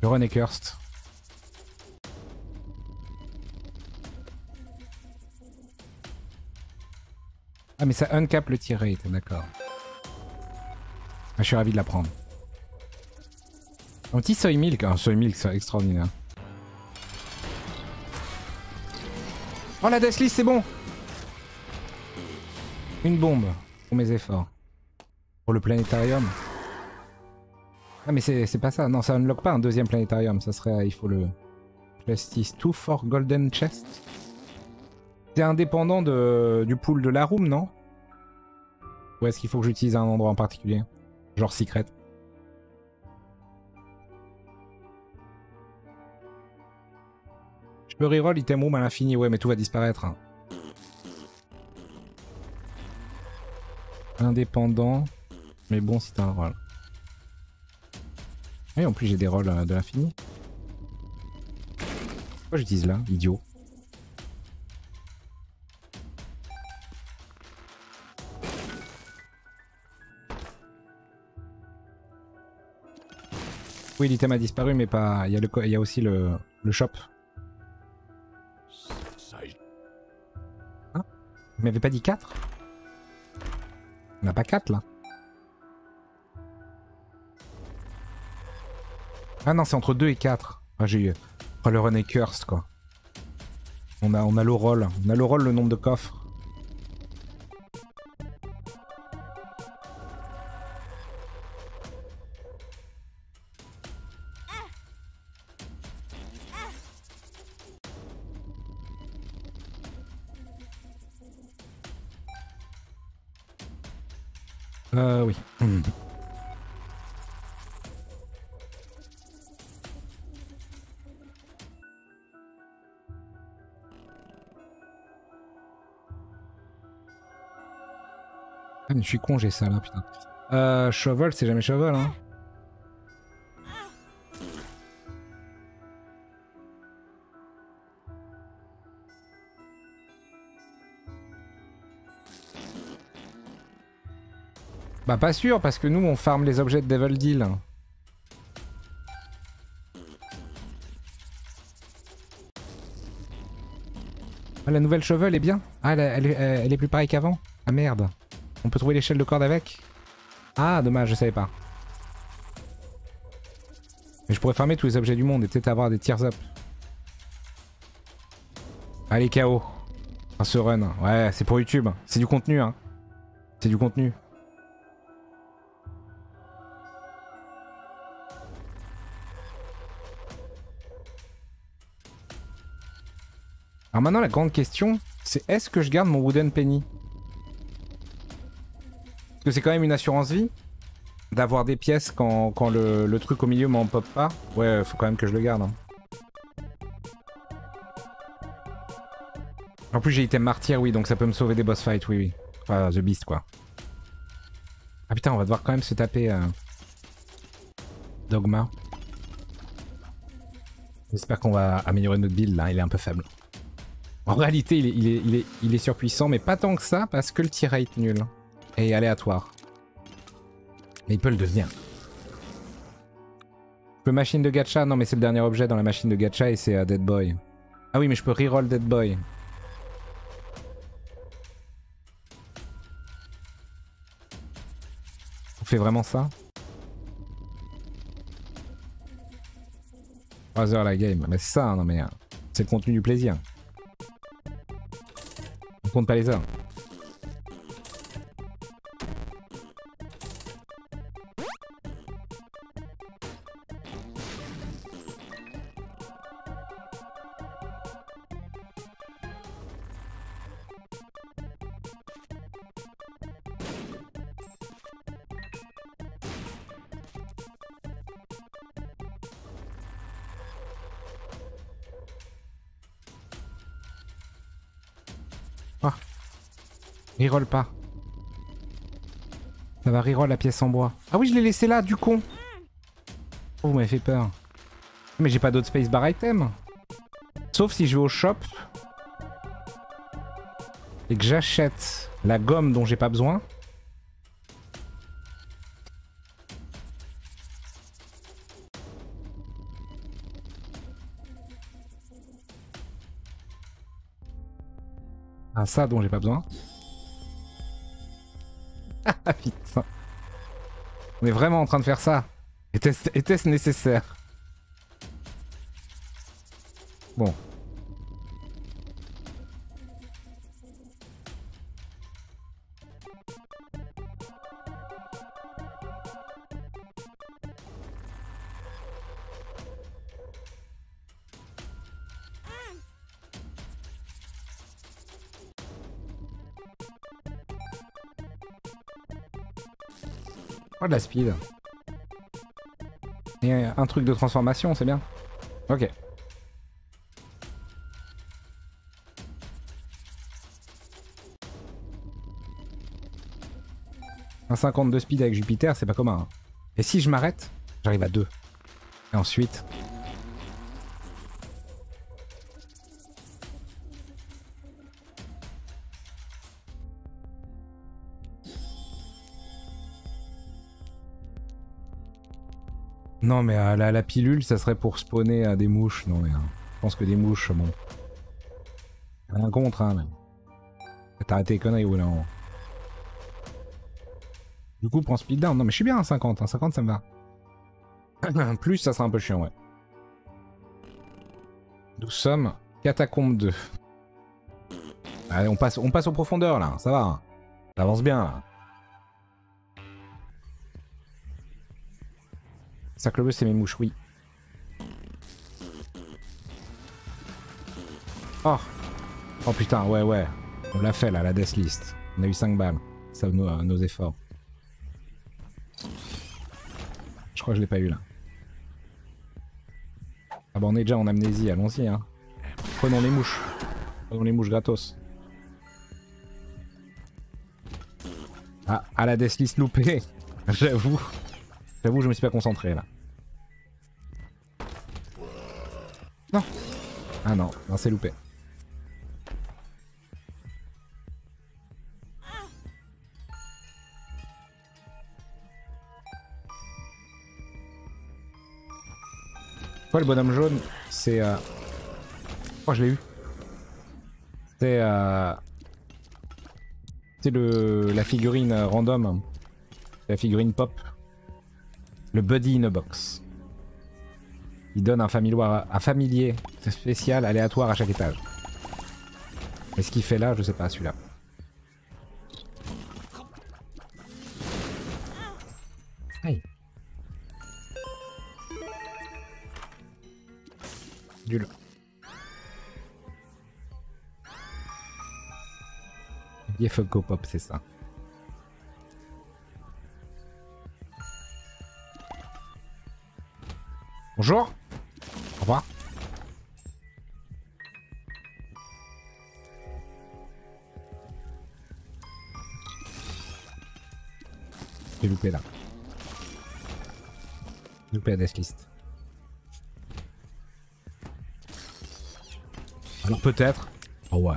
Le run est cursed. Ah mais ça uncap le tier rate, d'accord. Ah, je suis ravi de la prendre. Un petit Soy Milk, un Soy Milk c'est extraordinaire. Oh la Death List c'est bon. Une bombe pour mes efforts. Pour le planétarium. Ah mais c'est pas ça, non ça unlock pas un deuxième planétarium, ça serait, il faut le... Plastis two for golden chest. C'est indépendant de, du pool de la room, non? Ou est-ce qu'il faut que j'utilise un endroit en particulier? Genre secret. Je peux reroll item room à l'infini, ouais mais tout va disparaître. Hein. Indépendant, mais bon si t'as un roll. Et en plus j'ai des rolls de l'infini. Pourquoi j'utilise là, idiot? Oui, l'item a disparu, mais pas. Il y a, le... Il y a aussi le, le shop. Hein? Vous m'avez pas dit quatre? On n'a pas quatre là. Ah non, c'est entre deux et quatre. Ah, j'ai eu. Oh, le run est cursed quoi. On a, on a le roll. On a le roll, le nombre de coffres. Euh, oui. Mmh. Ah, mais je suis con, j'ai ça là, putain. Euh, shovel, c'est jamais shovel, hein. Bah pas sûr parce que nous on farme les objets de Devil Deal. Ah, la nouvelle shovel est bien. Ah elle, elle, elle, elle est plus pareille qu'avant. Ah merde. On peut trouver l'échelle de corde avec. Ah dommage je savais pas. Mais je pourrais farmer tous les objets du monde et peut-être avoir des Tears Up. Allez K O. Enfin, ce run. Ouais c'est pour YouTube. C'est du contenu hein. C'est du contenu. Alors maintenant la grande question, c'est est-ce que je garde mon Wooden Penny? Parce que c'est quand même une assurance vie d'avoir des pièces quand, quand le, le truc au milieu m'en pop pas. Ouais, faut quand même que je le garde. Hein. En plus j'ai item martyr, oui, donc ça peut me sauver des boss fights, oui, oui. Enfin, The Beast, quoi. Ah putain, on va devoir quand même se taper... Euh... Dogma. J'espère qu'on va améliorer notre build, là, il est un peu faible. En réalité, il est, il, est, il, est, il est surpuissant, mais pas tant que ça, parce que le tir rate nul est aléatoire. Mais il peut le devenir. Je peux machine de gacha? Non, mais c'est le dernier objet dans la machine de gacha et c'est uh, Dead Boy. Ah oui, mais je peux reroll Dead Boy. On fait vraiment ça? trois heures la game. Mais c'est ça, non mais. C'est le contenu du plaisir. On compte pas les heures. Reroll pas. Ça va reroll la pièce en bois. Ah oui, je l'ai laissé là, du con. Oh, vous m'avez fait peur. Mais j'ai pas d'autre space bar item. Sauf si je vais au shop et que j'achète la gomme dont j'ai pas besoin. Ah, ça dont j'ai pas besoin. Ah putain. On est vraiment en train de faire ça. Était-ce, était-ce nécessaire? Bon. Oh, de la speed. Et un truc de transformation, c'est bien. Ok. Un cinquante de speed avec Jupiter, c'est pas commun. Hein. Et si je m'arrête, j'arrive à deux. Et ensuite... Non mais euh, la, la pilule, ça serait pour spawner à euh, des mouches. Non mais euh, je pense que des mouches, bon. Rien contre, hein. Mais... T'as arrêté les conneries, ou là. On... Du coup, prends speed down. Non mais je suis bien à cinquante. Hein. cinquante, ça me va. Plus, ça sera un peu chiant, ouais. Nous sommes catacombe deux. Allez, on passe, on passe aux profondeurs, là. Ça va. Ça avance bien, là. Cercle bleu, c'est mes mouches, oui. Oh. Oh putain, ouais, ouais. On l'a fait là, la Death List. On a eu cinq balles. Ça, nos, nos efforts. Je crois que je l'ai pas eu là. Ah bah on est déjà en amnésie, allons-y hein. Prenons les mouches. Prenons les mouches gratos. Ah, à la Death List loupée. J'avoue. J'avoue, je me suis pas concentré là. Non. Ah non, non c'est loupé. Quoi, le bonhomme jaune, c'est... Euh... Oh, je l'ai eu. C'est... Euh... C'est le... la figurine random. La figurine pop. Le Buddy in a Box. Il donne un familier spécial aléatoire à chaque étage. Mais ce qu'il fait là, je sais pas, celui-là. Aïe. Nul. Yefoko Pop, c'est ça. Bonjour. Au revoir. J'ai loupé là. J'ai loupé la Death List. Alors peut-être. Oh ouais.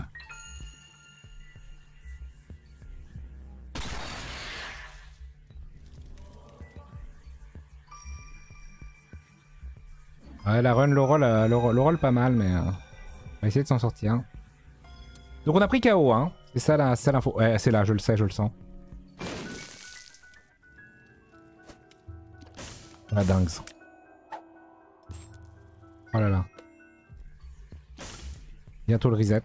Ouais, la run, le roll, le, roll, le roll pas mal, mais euh, on va essayer de s'en sortir. Hein. Donc on a pris K O, hein. C'est ça l'info. Ouais, c'est là, je le sais, je le sens. La dingue. Oh là là. Bientôt le reset.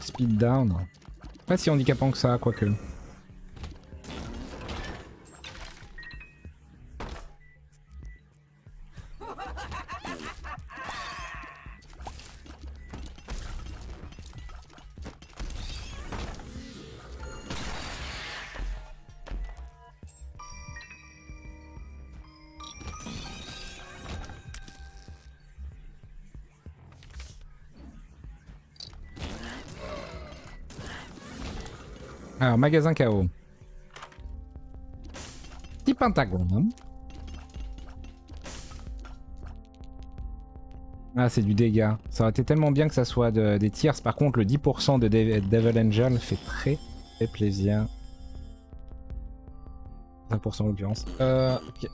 Speed down. Pas si handicapant que ça, quoique. Alors, magasin K O. Petit pentagramme. Ah, c'est du dégât. Ça aurait été tellement bien que ça soit de, des tiers. Par contre, le dix pour cent de Devil, Devil Angel fait très, très plaisir. cinq pour cent en l'occurrence. Euh, okay.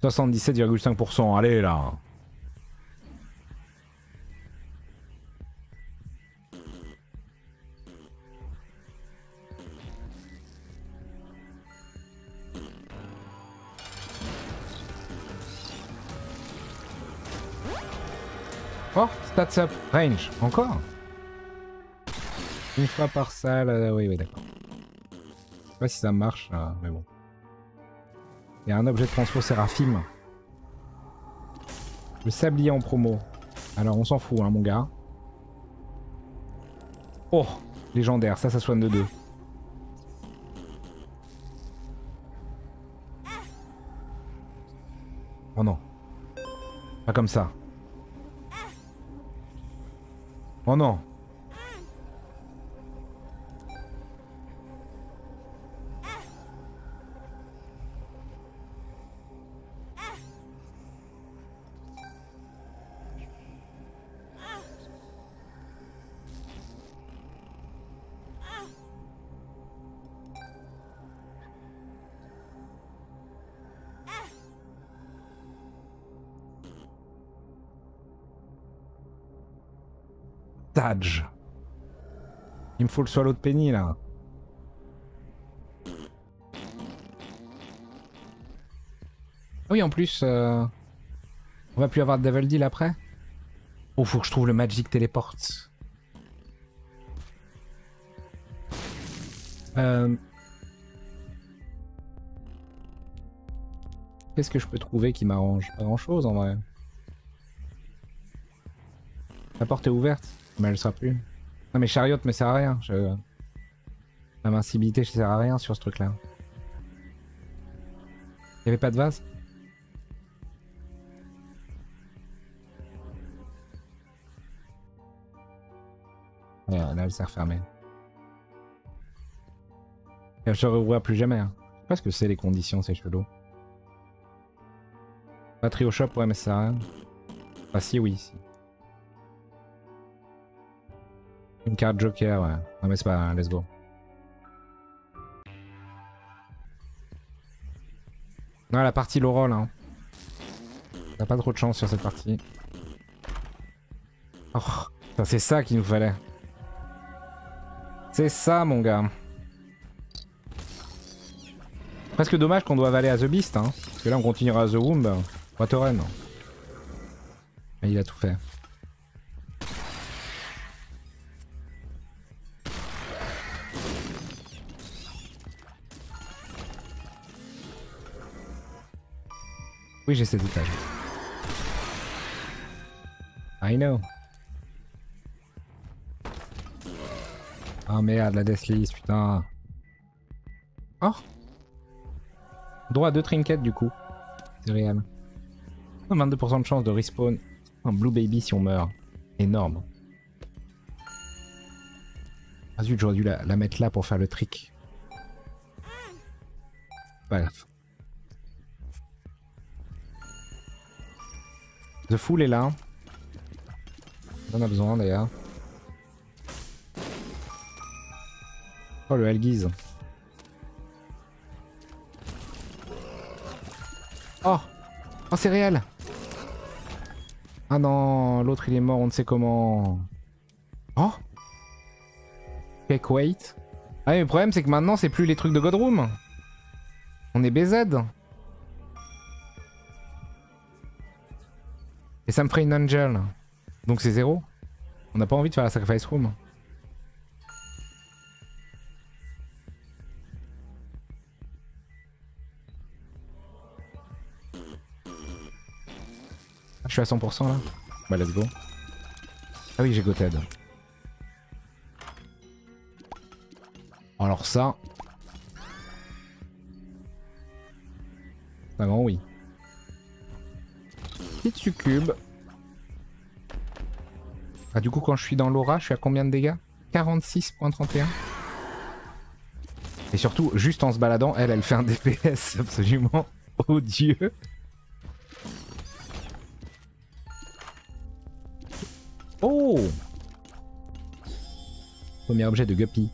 soixante-dix-sept virgule cinq pour cent, allez là. Oh, stats up, range, encore. Une fois par salle, euh, oui, oui, d'accord. Je sais pas si ça marche, euh, mais bon. Il y a un objet de transfo Séraphim. Le sablier en promo. Alors on s'en fout, hein, mon gars. Oh, légendaire, ça, ça soigne de deux. Oh non. Pas comme ça. Oh non. Il me faut le swallow de Penny là. Oui, en plus, euh, on va plus avoir de Devil Deal après. Oh, faut que je trouve le Magic Teleport. Euh... Qu'est-ce que je peux trouver qui m'arrange? Pas grand-chose en vrai. La porte est ouverte. Mais elle sera plus. Non mais Chariot me sert à rien. Je... L'invincibilité je sert à rien sur ce truc là. Il n'y avait pas de vase. Et là elle s'est refermée. Et elle se rouvrira plus jamais. Hein. Je sais pas ce que c'est les conditions, c'est chelou. Batterie au shop, ouais mais ça sert à rien. Ah si oui, si. Une carte joker, ouais. Non mais c'est pas... Let's go. Non, la partie low roll, hein. T'as pas trop de chance sur cette partie. Oh, c'est ça qu'il nous fallait. C'est ça, mon gars. Presque dommage qu'on doive aller à The Beast, hein. Parce que là, on continuera à The Womb. Waterrun. Mais il a tout fait. Oui, j'ai cet étage. I know. Oh merde, la Death List, putain. Oh, droit à deux trinkets du coup. C'est réel. vingt-deux pour cent de chance de respawn. Un Blue Baby si on meurt. Énorme. Ah zut, j'aurais dû la, la mettre là pour faire le trick. Bref. The Fool est là. On en a besoin d'ailleurs. Oh le Alguise. Oh, oh c'est réel. Ah non, l'autre il est mort, on ne sait comment. Oh Cake Wait. Ah mais le problème c'est que maintenant c'est plus les trucs de Godroom. On est B Z. Et ça me ferait une Angel. Donc c'est zéro. On n'a pas envie de faire la Sacrifice Room. Ah, je suis à cent pour cent là. Bah let's go. Ah oui j'ai Godhead. Alors ça... C'est un grand oui. Petite Succube. Ah, du coup, quand je suis dans l'aura, je suis à combien de dégâts? Quarante-six virgule trente et un. Et surtout, juste en se baladant, elle, elle fait un D P S absolument odieux. Oh! Premier objet de Guppy.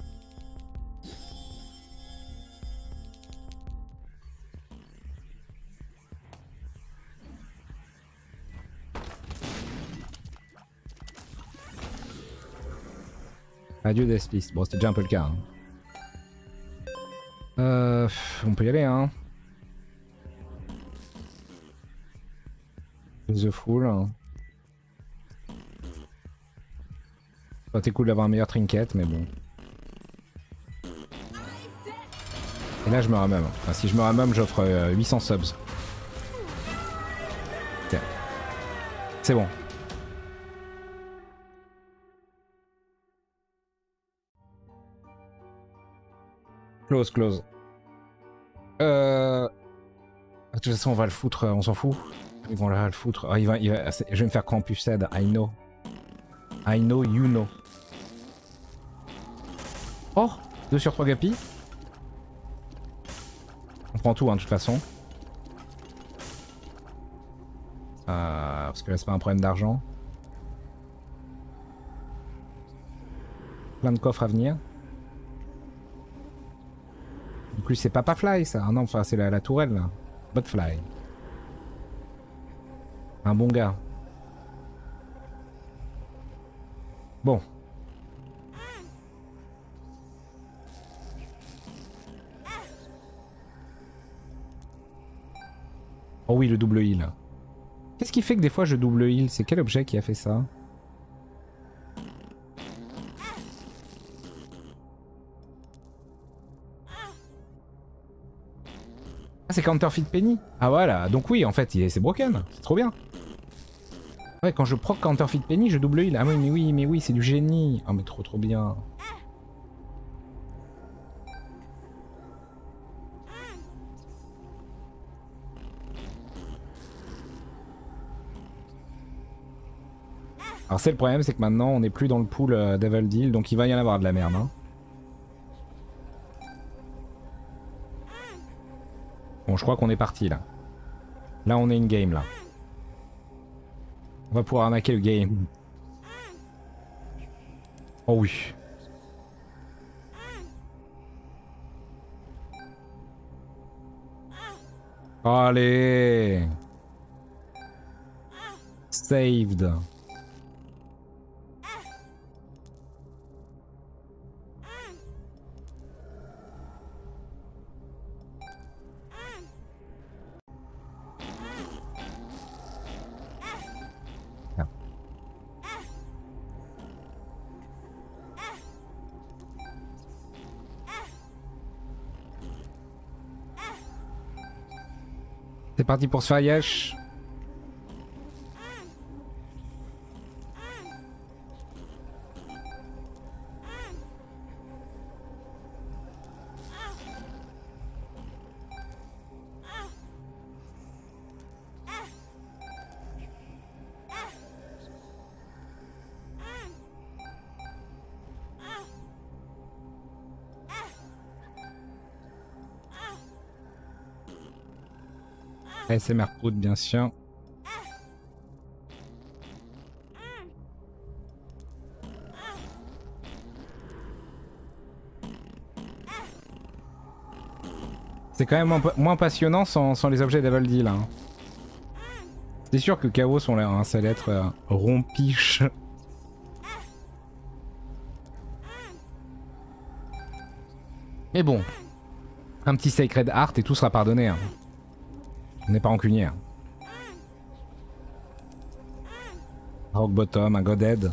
Adieu Death List. Bon, c'était déjà un peu le cas. Hein. Euh, on peut y aller, hein. The Fool. Hein. Enfin, c'est cool d'avoir un meilleur trinket, mais bon. Et là, je me ramum. Enfin, si je me ramum, j'offre euh, huit cents subs. C'est bon. Close, close. Euh... De toute façon, on va le foutre, on s'en fout. Ils vont le foutre. Ah, il va, il va... Je vais me faire crampucède, I know. I know, you know. Oh, deux sur trois Guppy. On prend tout, hein, de toute façon. Euh, parce que là, c'est pas un problème d'argent. Plein de coffres à venir. En plus c'est Papa Fly ça, ah non enfin c'est la, la tourelle là, Botfly. Un bon gars. Bon. Oh oui le double heal. Qu'est-ce qui fait que des fois je double heal? C'est quel objet qui a fait ça? C'est Counterfeit Penny. Ah voilà, donc oui en fait c'est broken, c'est trop bien. Ouais quand je proc Counterfeit Penny je double heal. Ah oui mais oui mais oui c'est du génie. Ah mais trop trop bien. Alors c'est le problème c'est que maintenant on n'est plus dans le pool euh, Devil Deal donc il va y en avoir de la merde hein. Bon, je crois qu'on est parti là. Là, on est in game là. On va pouvoir arnaquer le game. Oh oui. Allez. Saved. C'est parti pour se faire yesh. C'est Mercredi bien sûr. C'est quand même moins passionnant sans, sans les objets Devil Deal. Hein. C'est sûr que Chaos on a un seul être euh, rompiche. Mais bon, un petit Sacred Heart et tout sera pardonné. Hein. On n'est pas rancunier. Un Rock Bottom, un Godhead.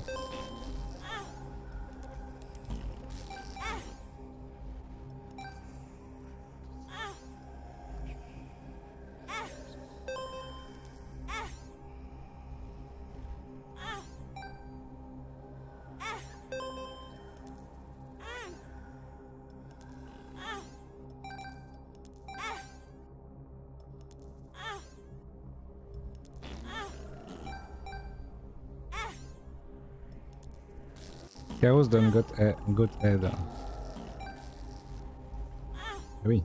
Chaos donne Godhead. Oui.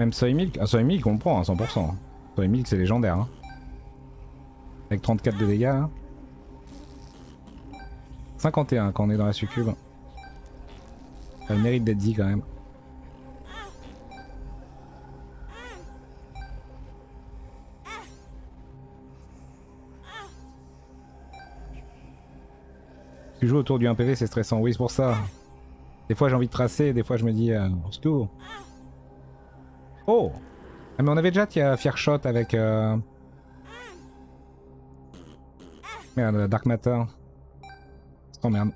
Même Soy Milk, ah, Soy Milk on le prend à cent pour cent. Soy Milk c'est légendaire. Hein. Avec trente-quatre de dégâts. Hein. cinquante et un quand on est dans la succube. Ça mérite d'être dit quand même. Tu joues autour du un P V, c'est stressant. Oui, c'est pour ça. Des fois j'ai envie de tracer, des fois je me dis euh, on se tourne. Oh, ah, mais on avait déjà Fear Shot avec euh... merde, Dark Matter. Oh merde.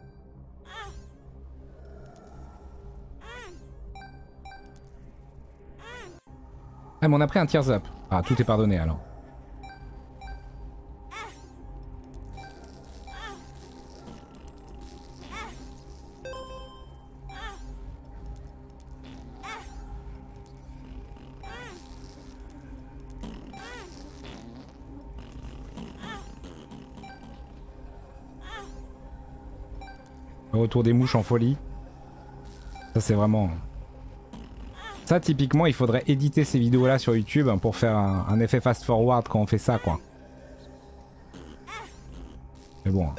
Ah mais on a pris un Tears Up. Ah tout est pardonné alors. Retour des mouches en folie. Ça c'est vraiment... Ça typiquement il faudrait éditer ces vidéos là sur YouTube pour faire un, un effet fast forward quand on fait ça quoi. Mais bon.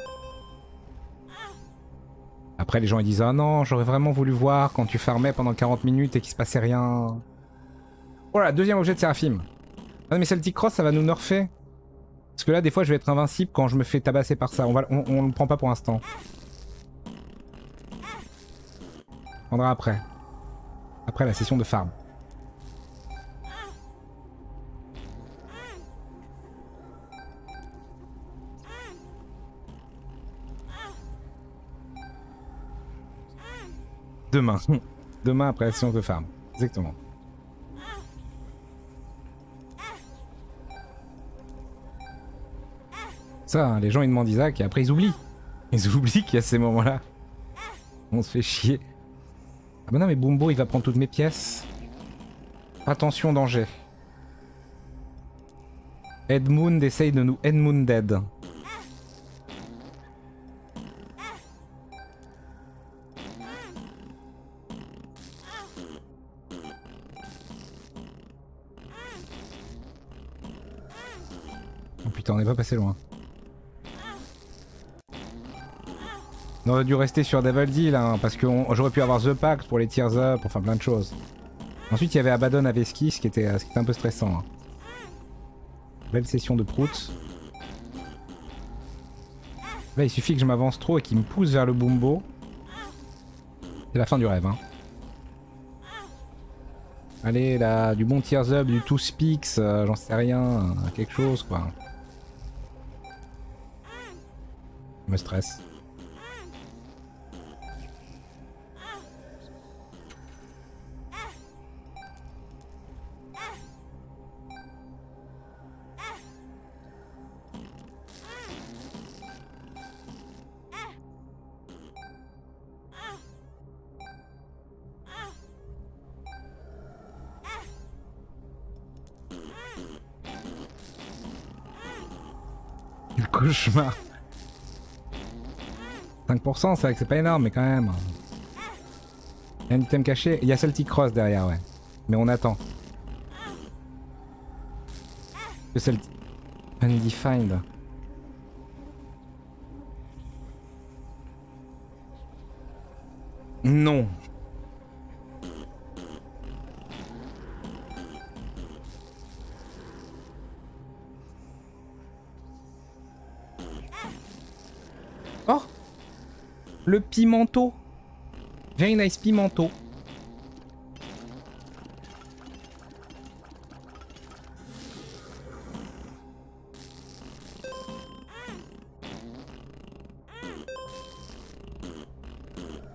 Après les gens ils disent ah non j'aurais vraiment voulu voir quand tu farmais pendant quarante minutes et qu'il se passait rien. Voilà deuxième objet de Séraphim. Non mais Celtic Cross ça va nous nerfer. Parce que là des fois je vais être invincible quand je me fais tabasser par ça. On va, on, on le prend pas pour l'instant. Prendra après. Après la session de farm. Demain. Demain après la session de farm. Exactement. Ça, hein, les gens ils demandent Isaac et après ils oublient. Ils oublient qu'il y a ces moments-là. On se fait chier. Ah bah non mais Bumbo il va prendre toutes mes pièces. Attention danger. Edmund essaye de nous Edmund dead. Oh putain on n'est pas passé loin. On aurait dû rester sur Devil Deal, hein, parce que j'aurais pu avoir The Pact pour les Tears Up, enfin plein de choses. Ensuite il y avait Abaddon avec Ski, ce qui était, ce qui était un peu stressant. Hein. Belle session de prout. Là il suffit que je m'avance trop et qu'il me pousse vers le Bumbo. C'est la fin du rêve. Hein. Allez là, du bon Tears Up, du Two Speaks, euh, j'en sais rien, euh, quelque chose quoi. Je me stresse. Cauchemar. cinq pour cent, c'est vrai que c'est pas énorme, mais quand même. Il y a un item caché. Il y a Celtic Cross derrière, ouais. Mais on attend. Le Celtic. Undefined. Non. Le pimento. Very nice pimento. On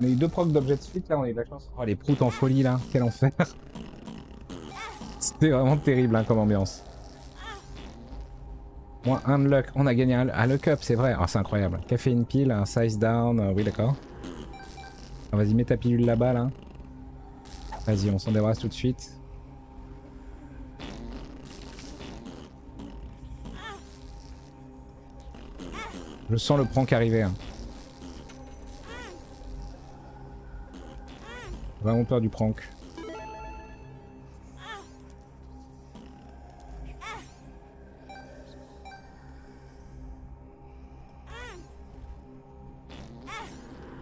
a eu deux procs d'objets de suite là, on a eu de la chance. Oh les proutes en folie là, quel enfer. C'était vraiment terrible hein, comme ambiance. Moins un de luck, on a gagné un luck up, c'est vrai. Ah, c'est incroyable. Café in pile, un size down, euh, oui d'accord. Ah, vas-y, mets ta pilule là-bas là. Vas-y, on s'en débarrasse tout de suite. Je sens le prank arriver. Hein. Vraiment peur du prank.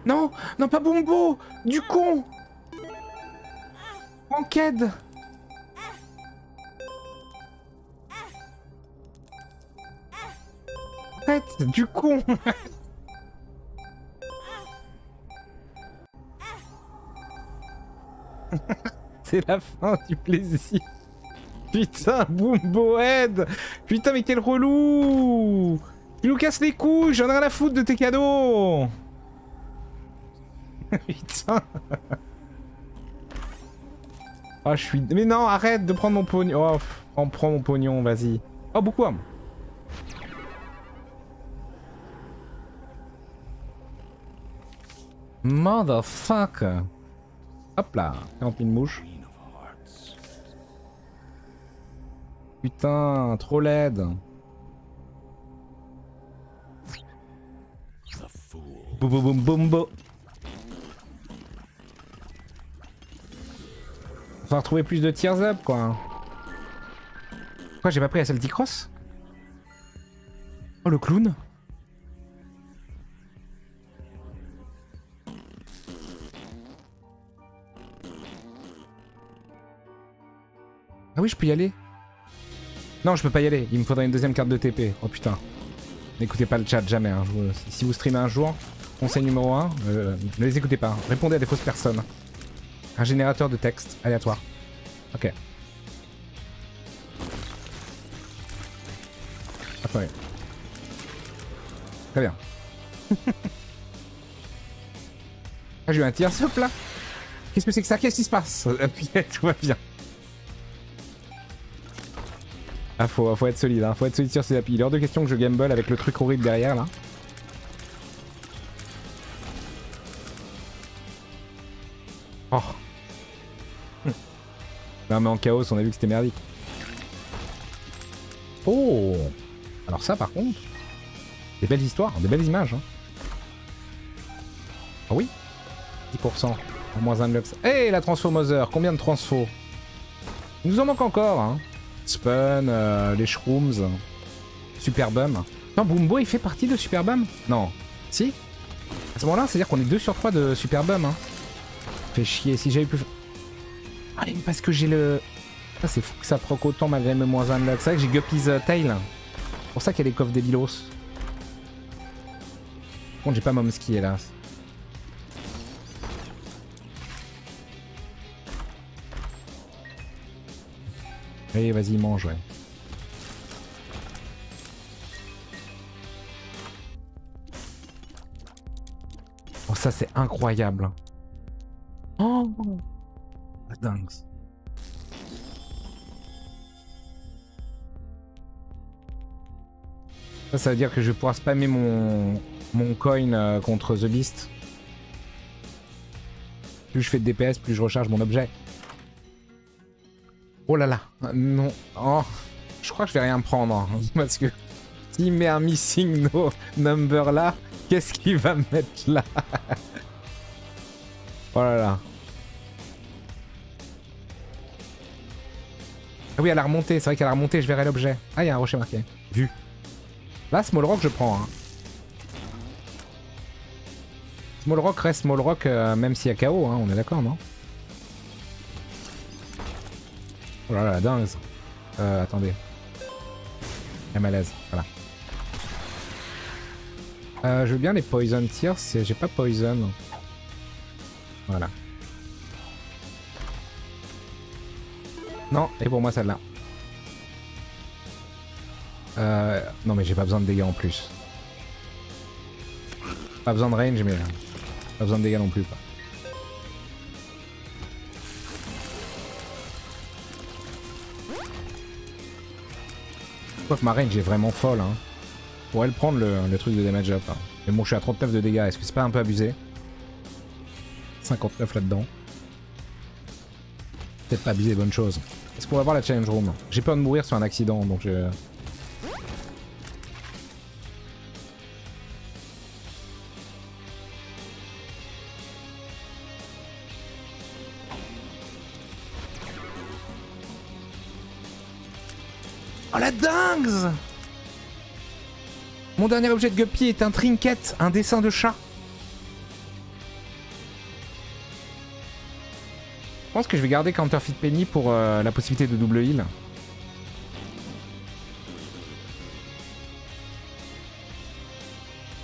Non, non pas Bumbo, du con. Enquête. Arrête, du con. C'est la fin du plaisir. Putain, Bumbo aide. Putain, mais quel relou. Il nous casse les couilles, j'en ai rien à foutre de tes cadeaux. Putain. Ah, oh, je suis... Mais non, arrête de prendre mon pognon. Oh, prends, prends mon pognon, vas-y. Oh, beaucoup. Motherfucker. Hop là, quarante mille mouches. Putain, trop laide. Boum boum boum boum boum. On va retrouver plus de Tears Up quoi. Pourquoi j'ai pas pris la Celtic Cross? Oh le clown. Ah oui je peux y aller. Non je peux pas y aller, il me faudrait une deuxième carte de T P. Oh putain. N'écoutez pas le chat jamais. Hein. Vous... Si vous streamez un jour, conseil numéro un, euh, ne les écoutez pas. Répondez à des fausses personnes. Un générateur de texte aléatoire. Ok. Attendez. Très bien. Ah, j'ai eu un tir, hop là. Qu'est-ce que c'est que ça? Qu'est-ce qui se passe? Tout va bien. Ah, faut, faut être solide, hein. Faut être solide sur ses appuis. Il est hors de question que je gamble avec le truc horrible derrière là. Oh. Non mais en chaos on a vu que c'était merdique. Oh. Alors ça par contre, des belles histoires, des belles images. Hein. Ah oui. dix pour cent, au moins un de l'Ops. Eh la transformoser, combien de transfos? Il nous en manque encore. Hein. Spun, euh, les shrooms, Superbum. Non, Bumbo il fait partie de Superbum? Non. Si. À ce moment-là, c'est-à-dire qu'on est deux sur trois de Superbum. Hein. Fait chier, si j'avais plus... Ah mais parce que j'ai le... Ah, c'est fou que ça proc autant malgré mes moins un de luck. C'est vrai que j'ai Guppy's uh, Tail. C'est pour ça qu'il y a des coffres débilos. Par contre j'ai pas Mom's Key hélas. Allez vas-y mange ouais. Oh ça c'est incroyable. Oh, c'est dingue. Ça, ça veut dire que je vais pouvoir spammer mon, mon coin euh, contre The Beast. Plus je fais de D P S, plus je recharge mon objet. Oh là là, non. Oh, je crois que je vais rien prendre. Hein, parce que s'il met un missing no number là, qu'est-ce qu'il va me mettre là? Oh là là. Ah oui, elle a remonté, c'est vrai qu'elle a remonté, je verrai l'objet. Ah, il y a un rocher marqué. Vu. Là, Small Rock, je prends. Hein. Small Rock reste Small Rock, euh, même s'il y a K O, hein, on est d'accord, non? Oh là là, dingue. Euh, attendez. La malaise, voilà. Euh, je veux bien les Poison Tears, j'ai pas Poison. Voilà. Non, et pour moi celle-là. Euh, non mais j'ai pas besoin de dégâts en plus. Pas besoin de range mais pas besoin de dégâts non plus. Pas. Quoique ma range est vraiment folle. Hein. Je pourrais le prendre le, le truc de damage up. Hein. Mais bon je suis à trente-neuf de dégâts, est-ce que c'est pas un peu abusé? cinquante-neuf là-dedans. Peut-être pas abusé, bonne chose. Est-ce qu'on va voir la challenge room? J'ai peur de mourir sur un accident, donc je... Oh la dingue! Mon dernier objet de Guppy est un trinket, un dessin de chat. Je pense que je vais garder Counterfeit Penny pour euh, la possibilité de double heal.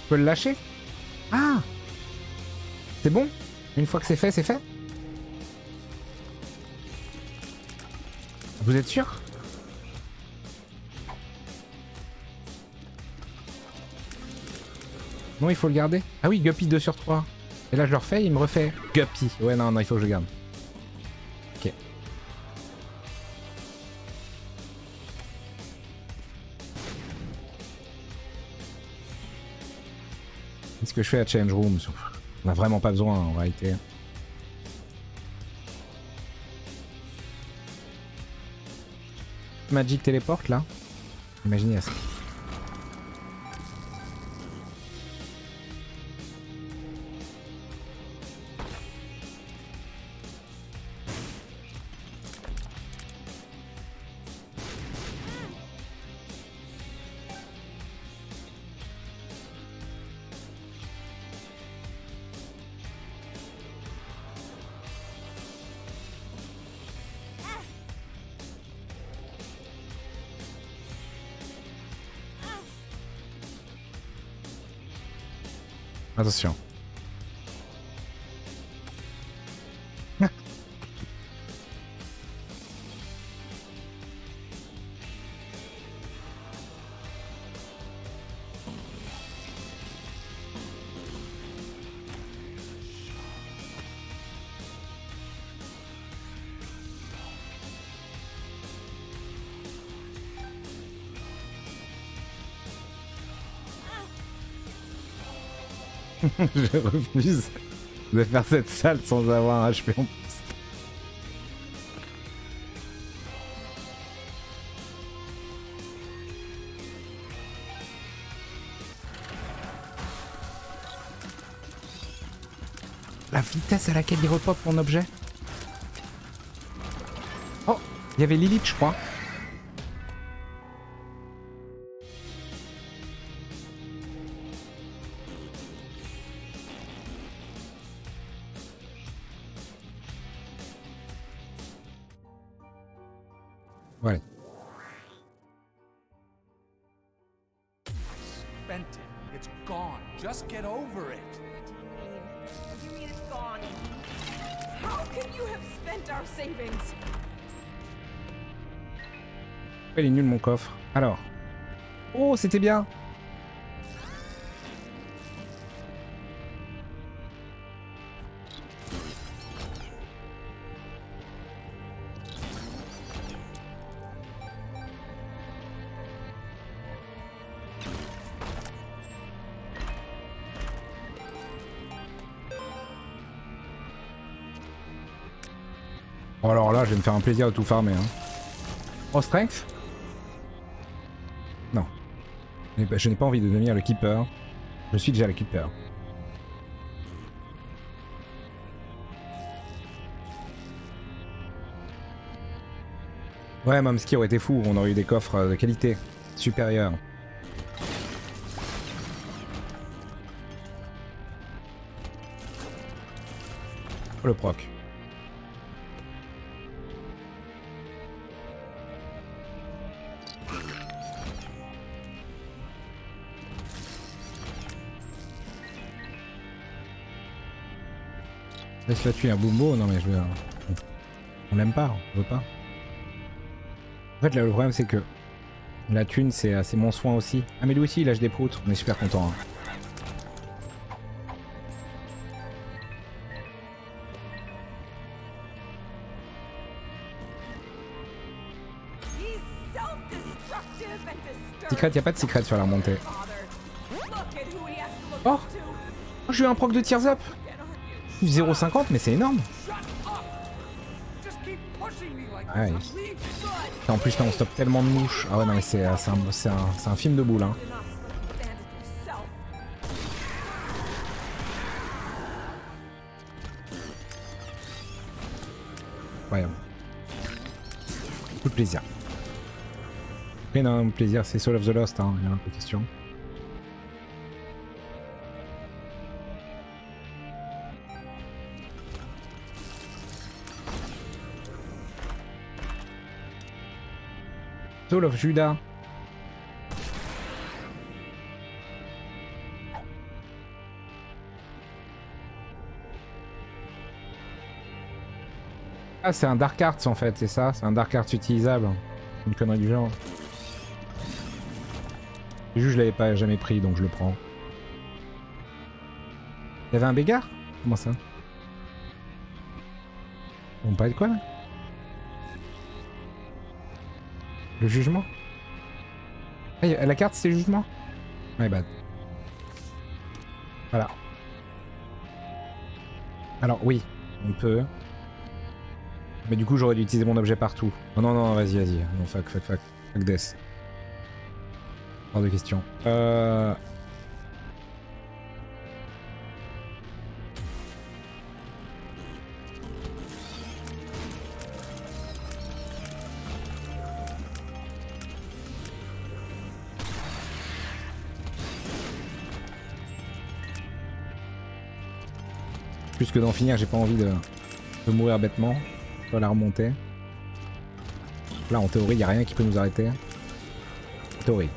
Je peux le lâcher? Ah! C'est bon? Une fois que c'est fait, c'est fait? Vous êtes sûr? Non, il faut le garder. Ah oui, Guppy deux sur trois. Et là, je le refais, il me refait Guppy. Ouais, non, non, il faut que je garde. Ok. Qu'est-ce que je fais à Change Room? On n'a vraiment pas besoin, en réalité. Magic Teleport, là. Imaginez ça. Attention. Ah. Je refuse de faire cette salle sans avoir un H P en plus. La vitesse à laquelle il repop mon objet. Oh, il y avait Lilith, je crois. Il est nul mon coffre. Alors. Oh, c'était bien. Oh, alors là, je vais me faire un plaisir de tout farmer. Hein. Oh, strength? Je n'ai pas envie de devenir le Keeper. Je suis déjà le Keeper. Ouais, Momski aurait été fou. On aurait eu des coffres de qualité supérieure. Oh, le proc. Laisse-la tuer un Bumbo, non mais je veux... On l'aime pas, on veut pas. En fait là, le problème c'est que la thune c'est mon soin aussi. Ah mais lui aussi il lâche des poutres, on est super content. Hein. Secret, y a pas de secret sur la montée. Oh, oh j'ai eu un proc de Tears Up. zéro virgule cinquante mais c'est énorme. Ouais. En plus là on stoppe tellement de mouches. Ah ouais non mais c'est un, un, un film de boule hein. Incroyable. Tout plaisir. pris un plaisir, c'est Soul of the Lost, hein, il y a un peu de question. Soul of Judas. Ah, c'est un Dark Arts en fait, c'est ça? C'est un Dark Arts utilisable. Une connerie du genre. Le juge, je l'avais pas jamais pris, donc je le prends. Il y avait un bégard? Comment ça? On parle de quoi là? Le jugement? Ah, a, la carte c'est le jugement? My bad. Voilà. Alors oui, on peut... Mais du coup, j'aurais dû utiliser mon objet partout. Non, non, non, vas-y, vas-y. Non, fuck, fuck, fuck. Fuck death. Hors de question. Euh... Plus que d'en finir, j'ai pas envie de, de mourir bêtement. On va la remonter. Là en théorie il n'y a rien qui peut nous arrêter. Théorie.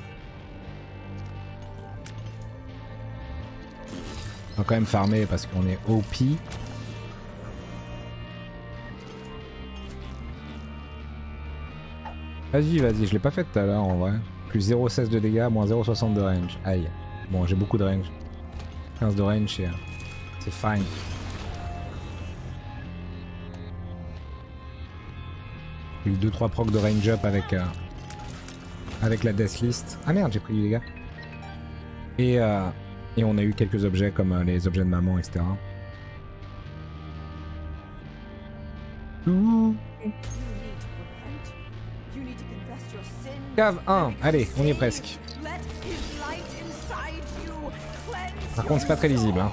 On va quand même farmer parce qu'on est O P. Vas-y, vas-y, je l'ai pas fait tout à l'heure en vrai. Plus zéro virgule seize de dégâts, moins zéro virgule soixante de range. Aïe. Bon, j'ai beaucoup de range. quinze de range, c'est fine. deux trois procs de range up avec, euh, avec la death list. Ah merde, j'ai pris du dégât. Et, euh, et on a eu quelques objets comme euh, les objets de maman, et cetera. Ouh. Cave un, allez, on y est presque. Par contre, c'est pas très lisible. Hein.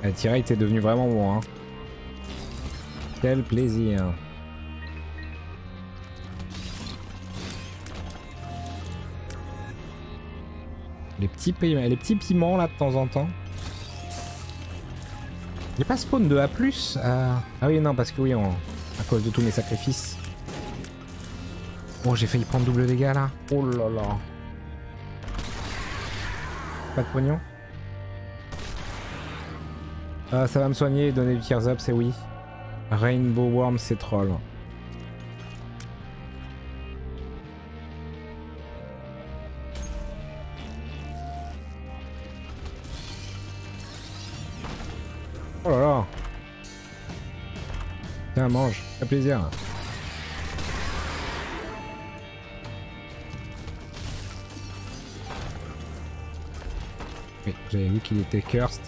La tirette est devenue vraiment bon, hein. Quel plaisir. Les petits, les petits piments là de temps en temps. J'ai pas spawn de A plus. Euh... Ah oui non parce que oui on... à cause de tous mes sacrifices. Oh j'ai failli prendre double dégâts là. Oh là là. Pas de pognon. Euh, ça va me soigner et donner du Tears Up, c'est oui. Rainbow Worm, c'est troll. Oh là là. Tiens, mange, ça fait plaisir. Oui, j'avais vu qu'il était cursed.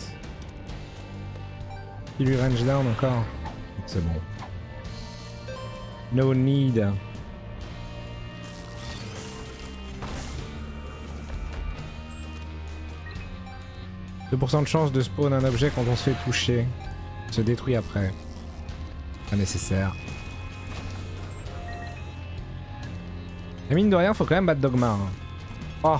Il lui range down encore. C'est bon. No need. deux pour cent de chance de spawn un objet quand on se fait toucher. Se détruit après. Pas nécessaire. Et mine de rien, faut quand même battre Dogma. Hein. Oh.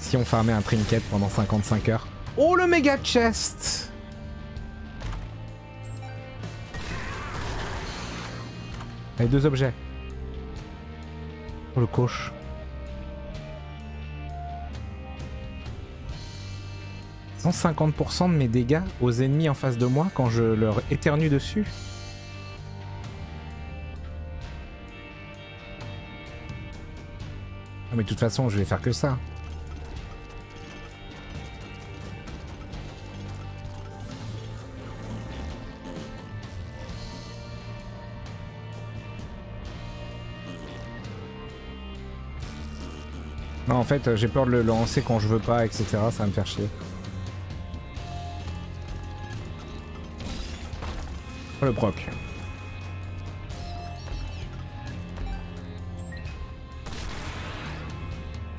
Si on farmait un trinket pendant cinquante-cinq heures. Oh le méga chest! Allez, deux objets. Oh le coach. cent cinquante pour cent de mes dégâts aux ennemis en face de moi quand je leur éternue dessus. Ah mais de toute façon je vais faire que ça. Non, en fait, j'ai peur de le lancer quand je veux pas, et cetera. Ça va me faire chier. Le proc.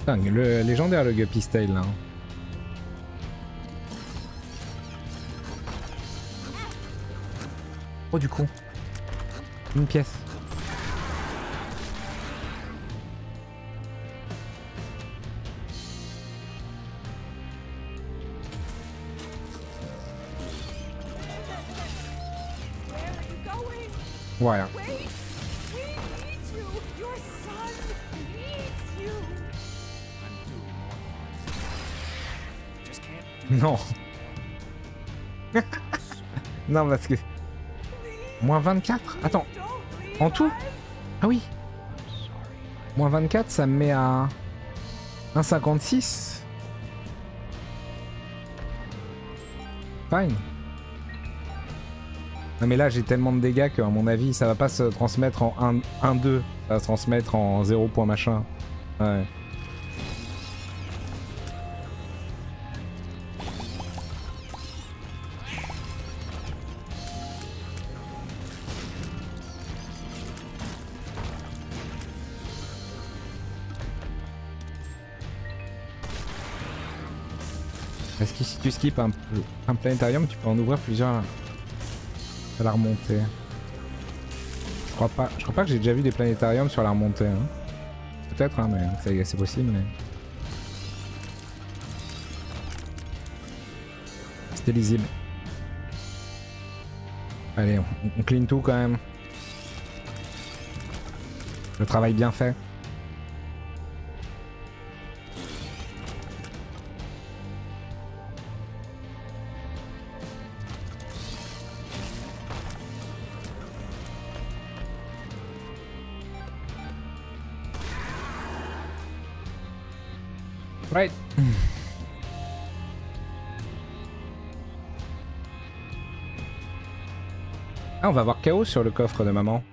Dingue, le légendaire le Guppy Style là. Oh du con. Une pièce. Voilà. Non. Non parce que... moins vingt-quatre. Attends. En tout? Ah oui. moins vingt-quatre, ça me met à... un virgule cinquante-six. Fine. Non mais là j'ai tellement de dégâts qu'à mon avis ça va pas se transmettre en un deux, ça va se transmettre en zéro. Machin. Ouais. Est-ce que si tu skips un, un planétarium tu peux en ouvrir plusieurs? À la remontée. Je crois pas, je crois pas que j'ai déjà vu des planétariums sur la remontée. Hein. Peut-être, hein, mais c'est possible. Mais... c'était lisible. Allez, on, on clean tout quand même. Le travail bien fait. Right. Ah, on va avoir Chaos sur le coffre de maman.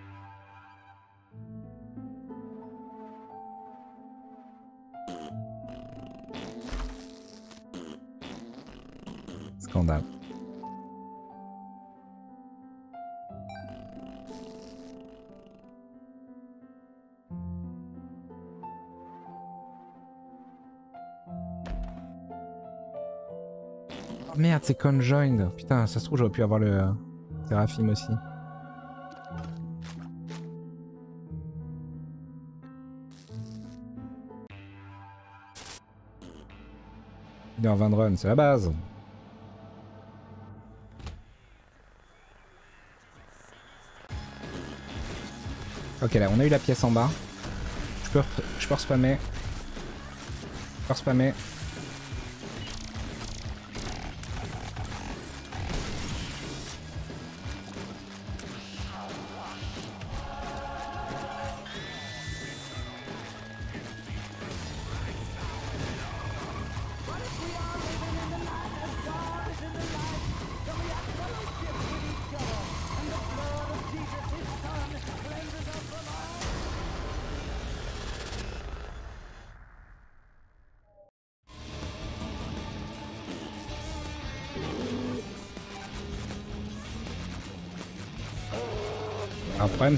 Scandale. Merde, c'est conjoined. Putain, ça se trouve, j'aurais pu avoir le euh, Séraphim aussi. une heure vingt de run, c'est la base. Ok, là, on a eu la pièce en bas. Je peux, je peux spammer. Je peux spammer.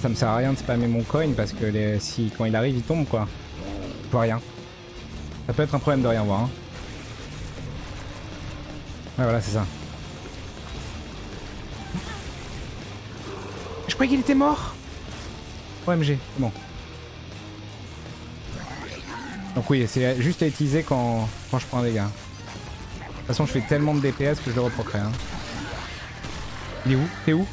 Ça me sert à rien de spammer mon coin parce que les... si quand il arrive il tombe quoi. Je vois rien. Ça peut être un problème de rien voir. Hein. Ouais voilà c'est ça. Je croyais qu'il était mort. O M G, bon. Donc oui c'est juste à utiliser quand, quand je prends des dégâts. De toute façon je fais tellement de D P S que je le reproquerai. Hein. Il est où? T'es où?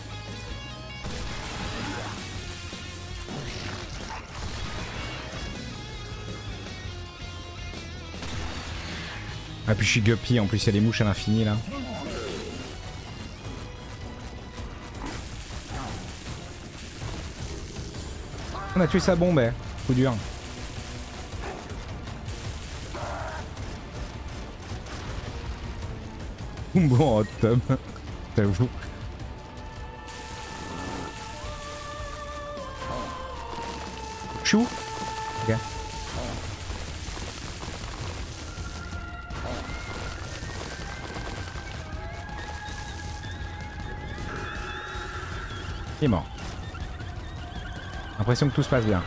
Ah puis je suis Guppy, en plus il y a des mouches à l'infini là. On a tué sa bombe, eh. Coup dur. Bumbo en hot tub, j'avoue. Chou. Ok. qui est mort. Impression que tout se passe bien.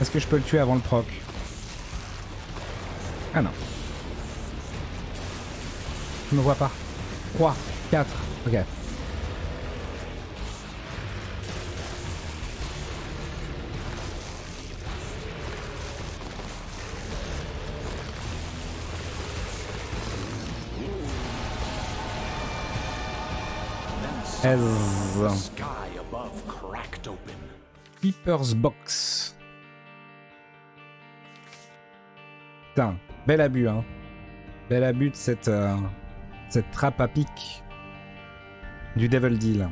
Est-ce que je peux le tuer avant le proc? Ah non. Je me vois pas. trois, quatre, ok. Keeper's Box. Putain, bel abus, hein. Bel abus de cette, euh, cette trappe à pic du Devil Deal.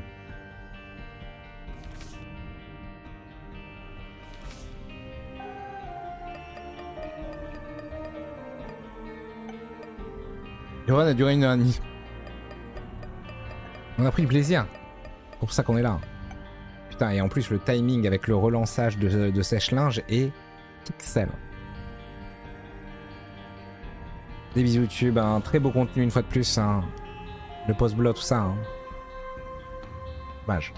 Le run a duré une heure et demie. On a pris du plaisir. C'est pour ça qu'on est là. Putain, et en plus, le timing avec le relançage de, de sèche-linge est pixel. Des bisous YouTube, un très beau contenu une fois de plus, hein. Le post-blog, tout ça. Hein. Dommage.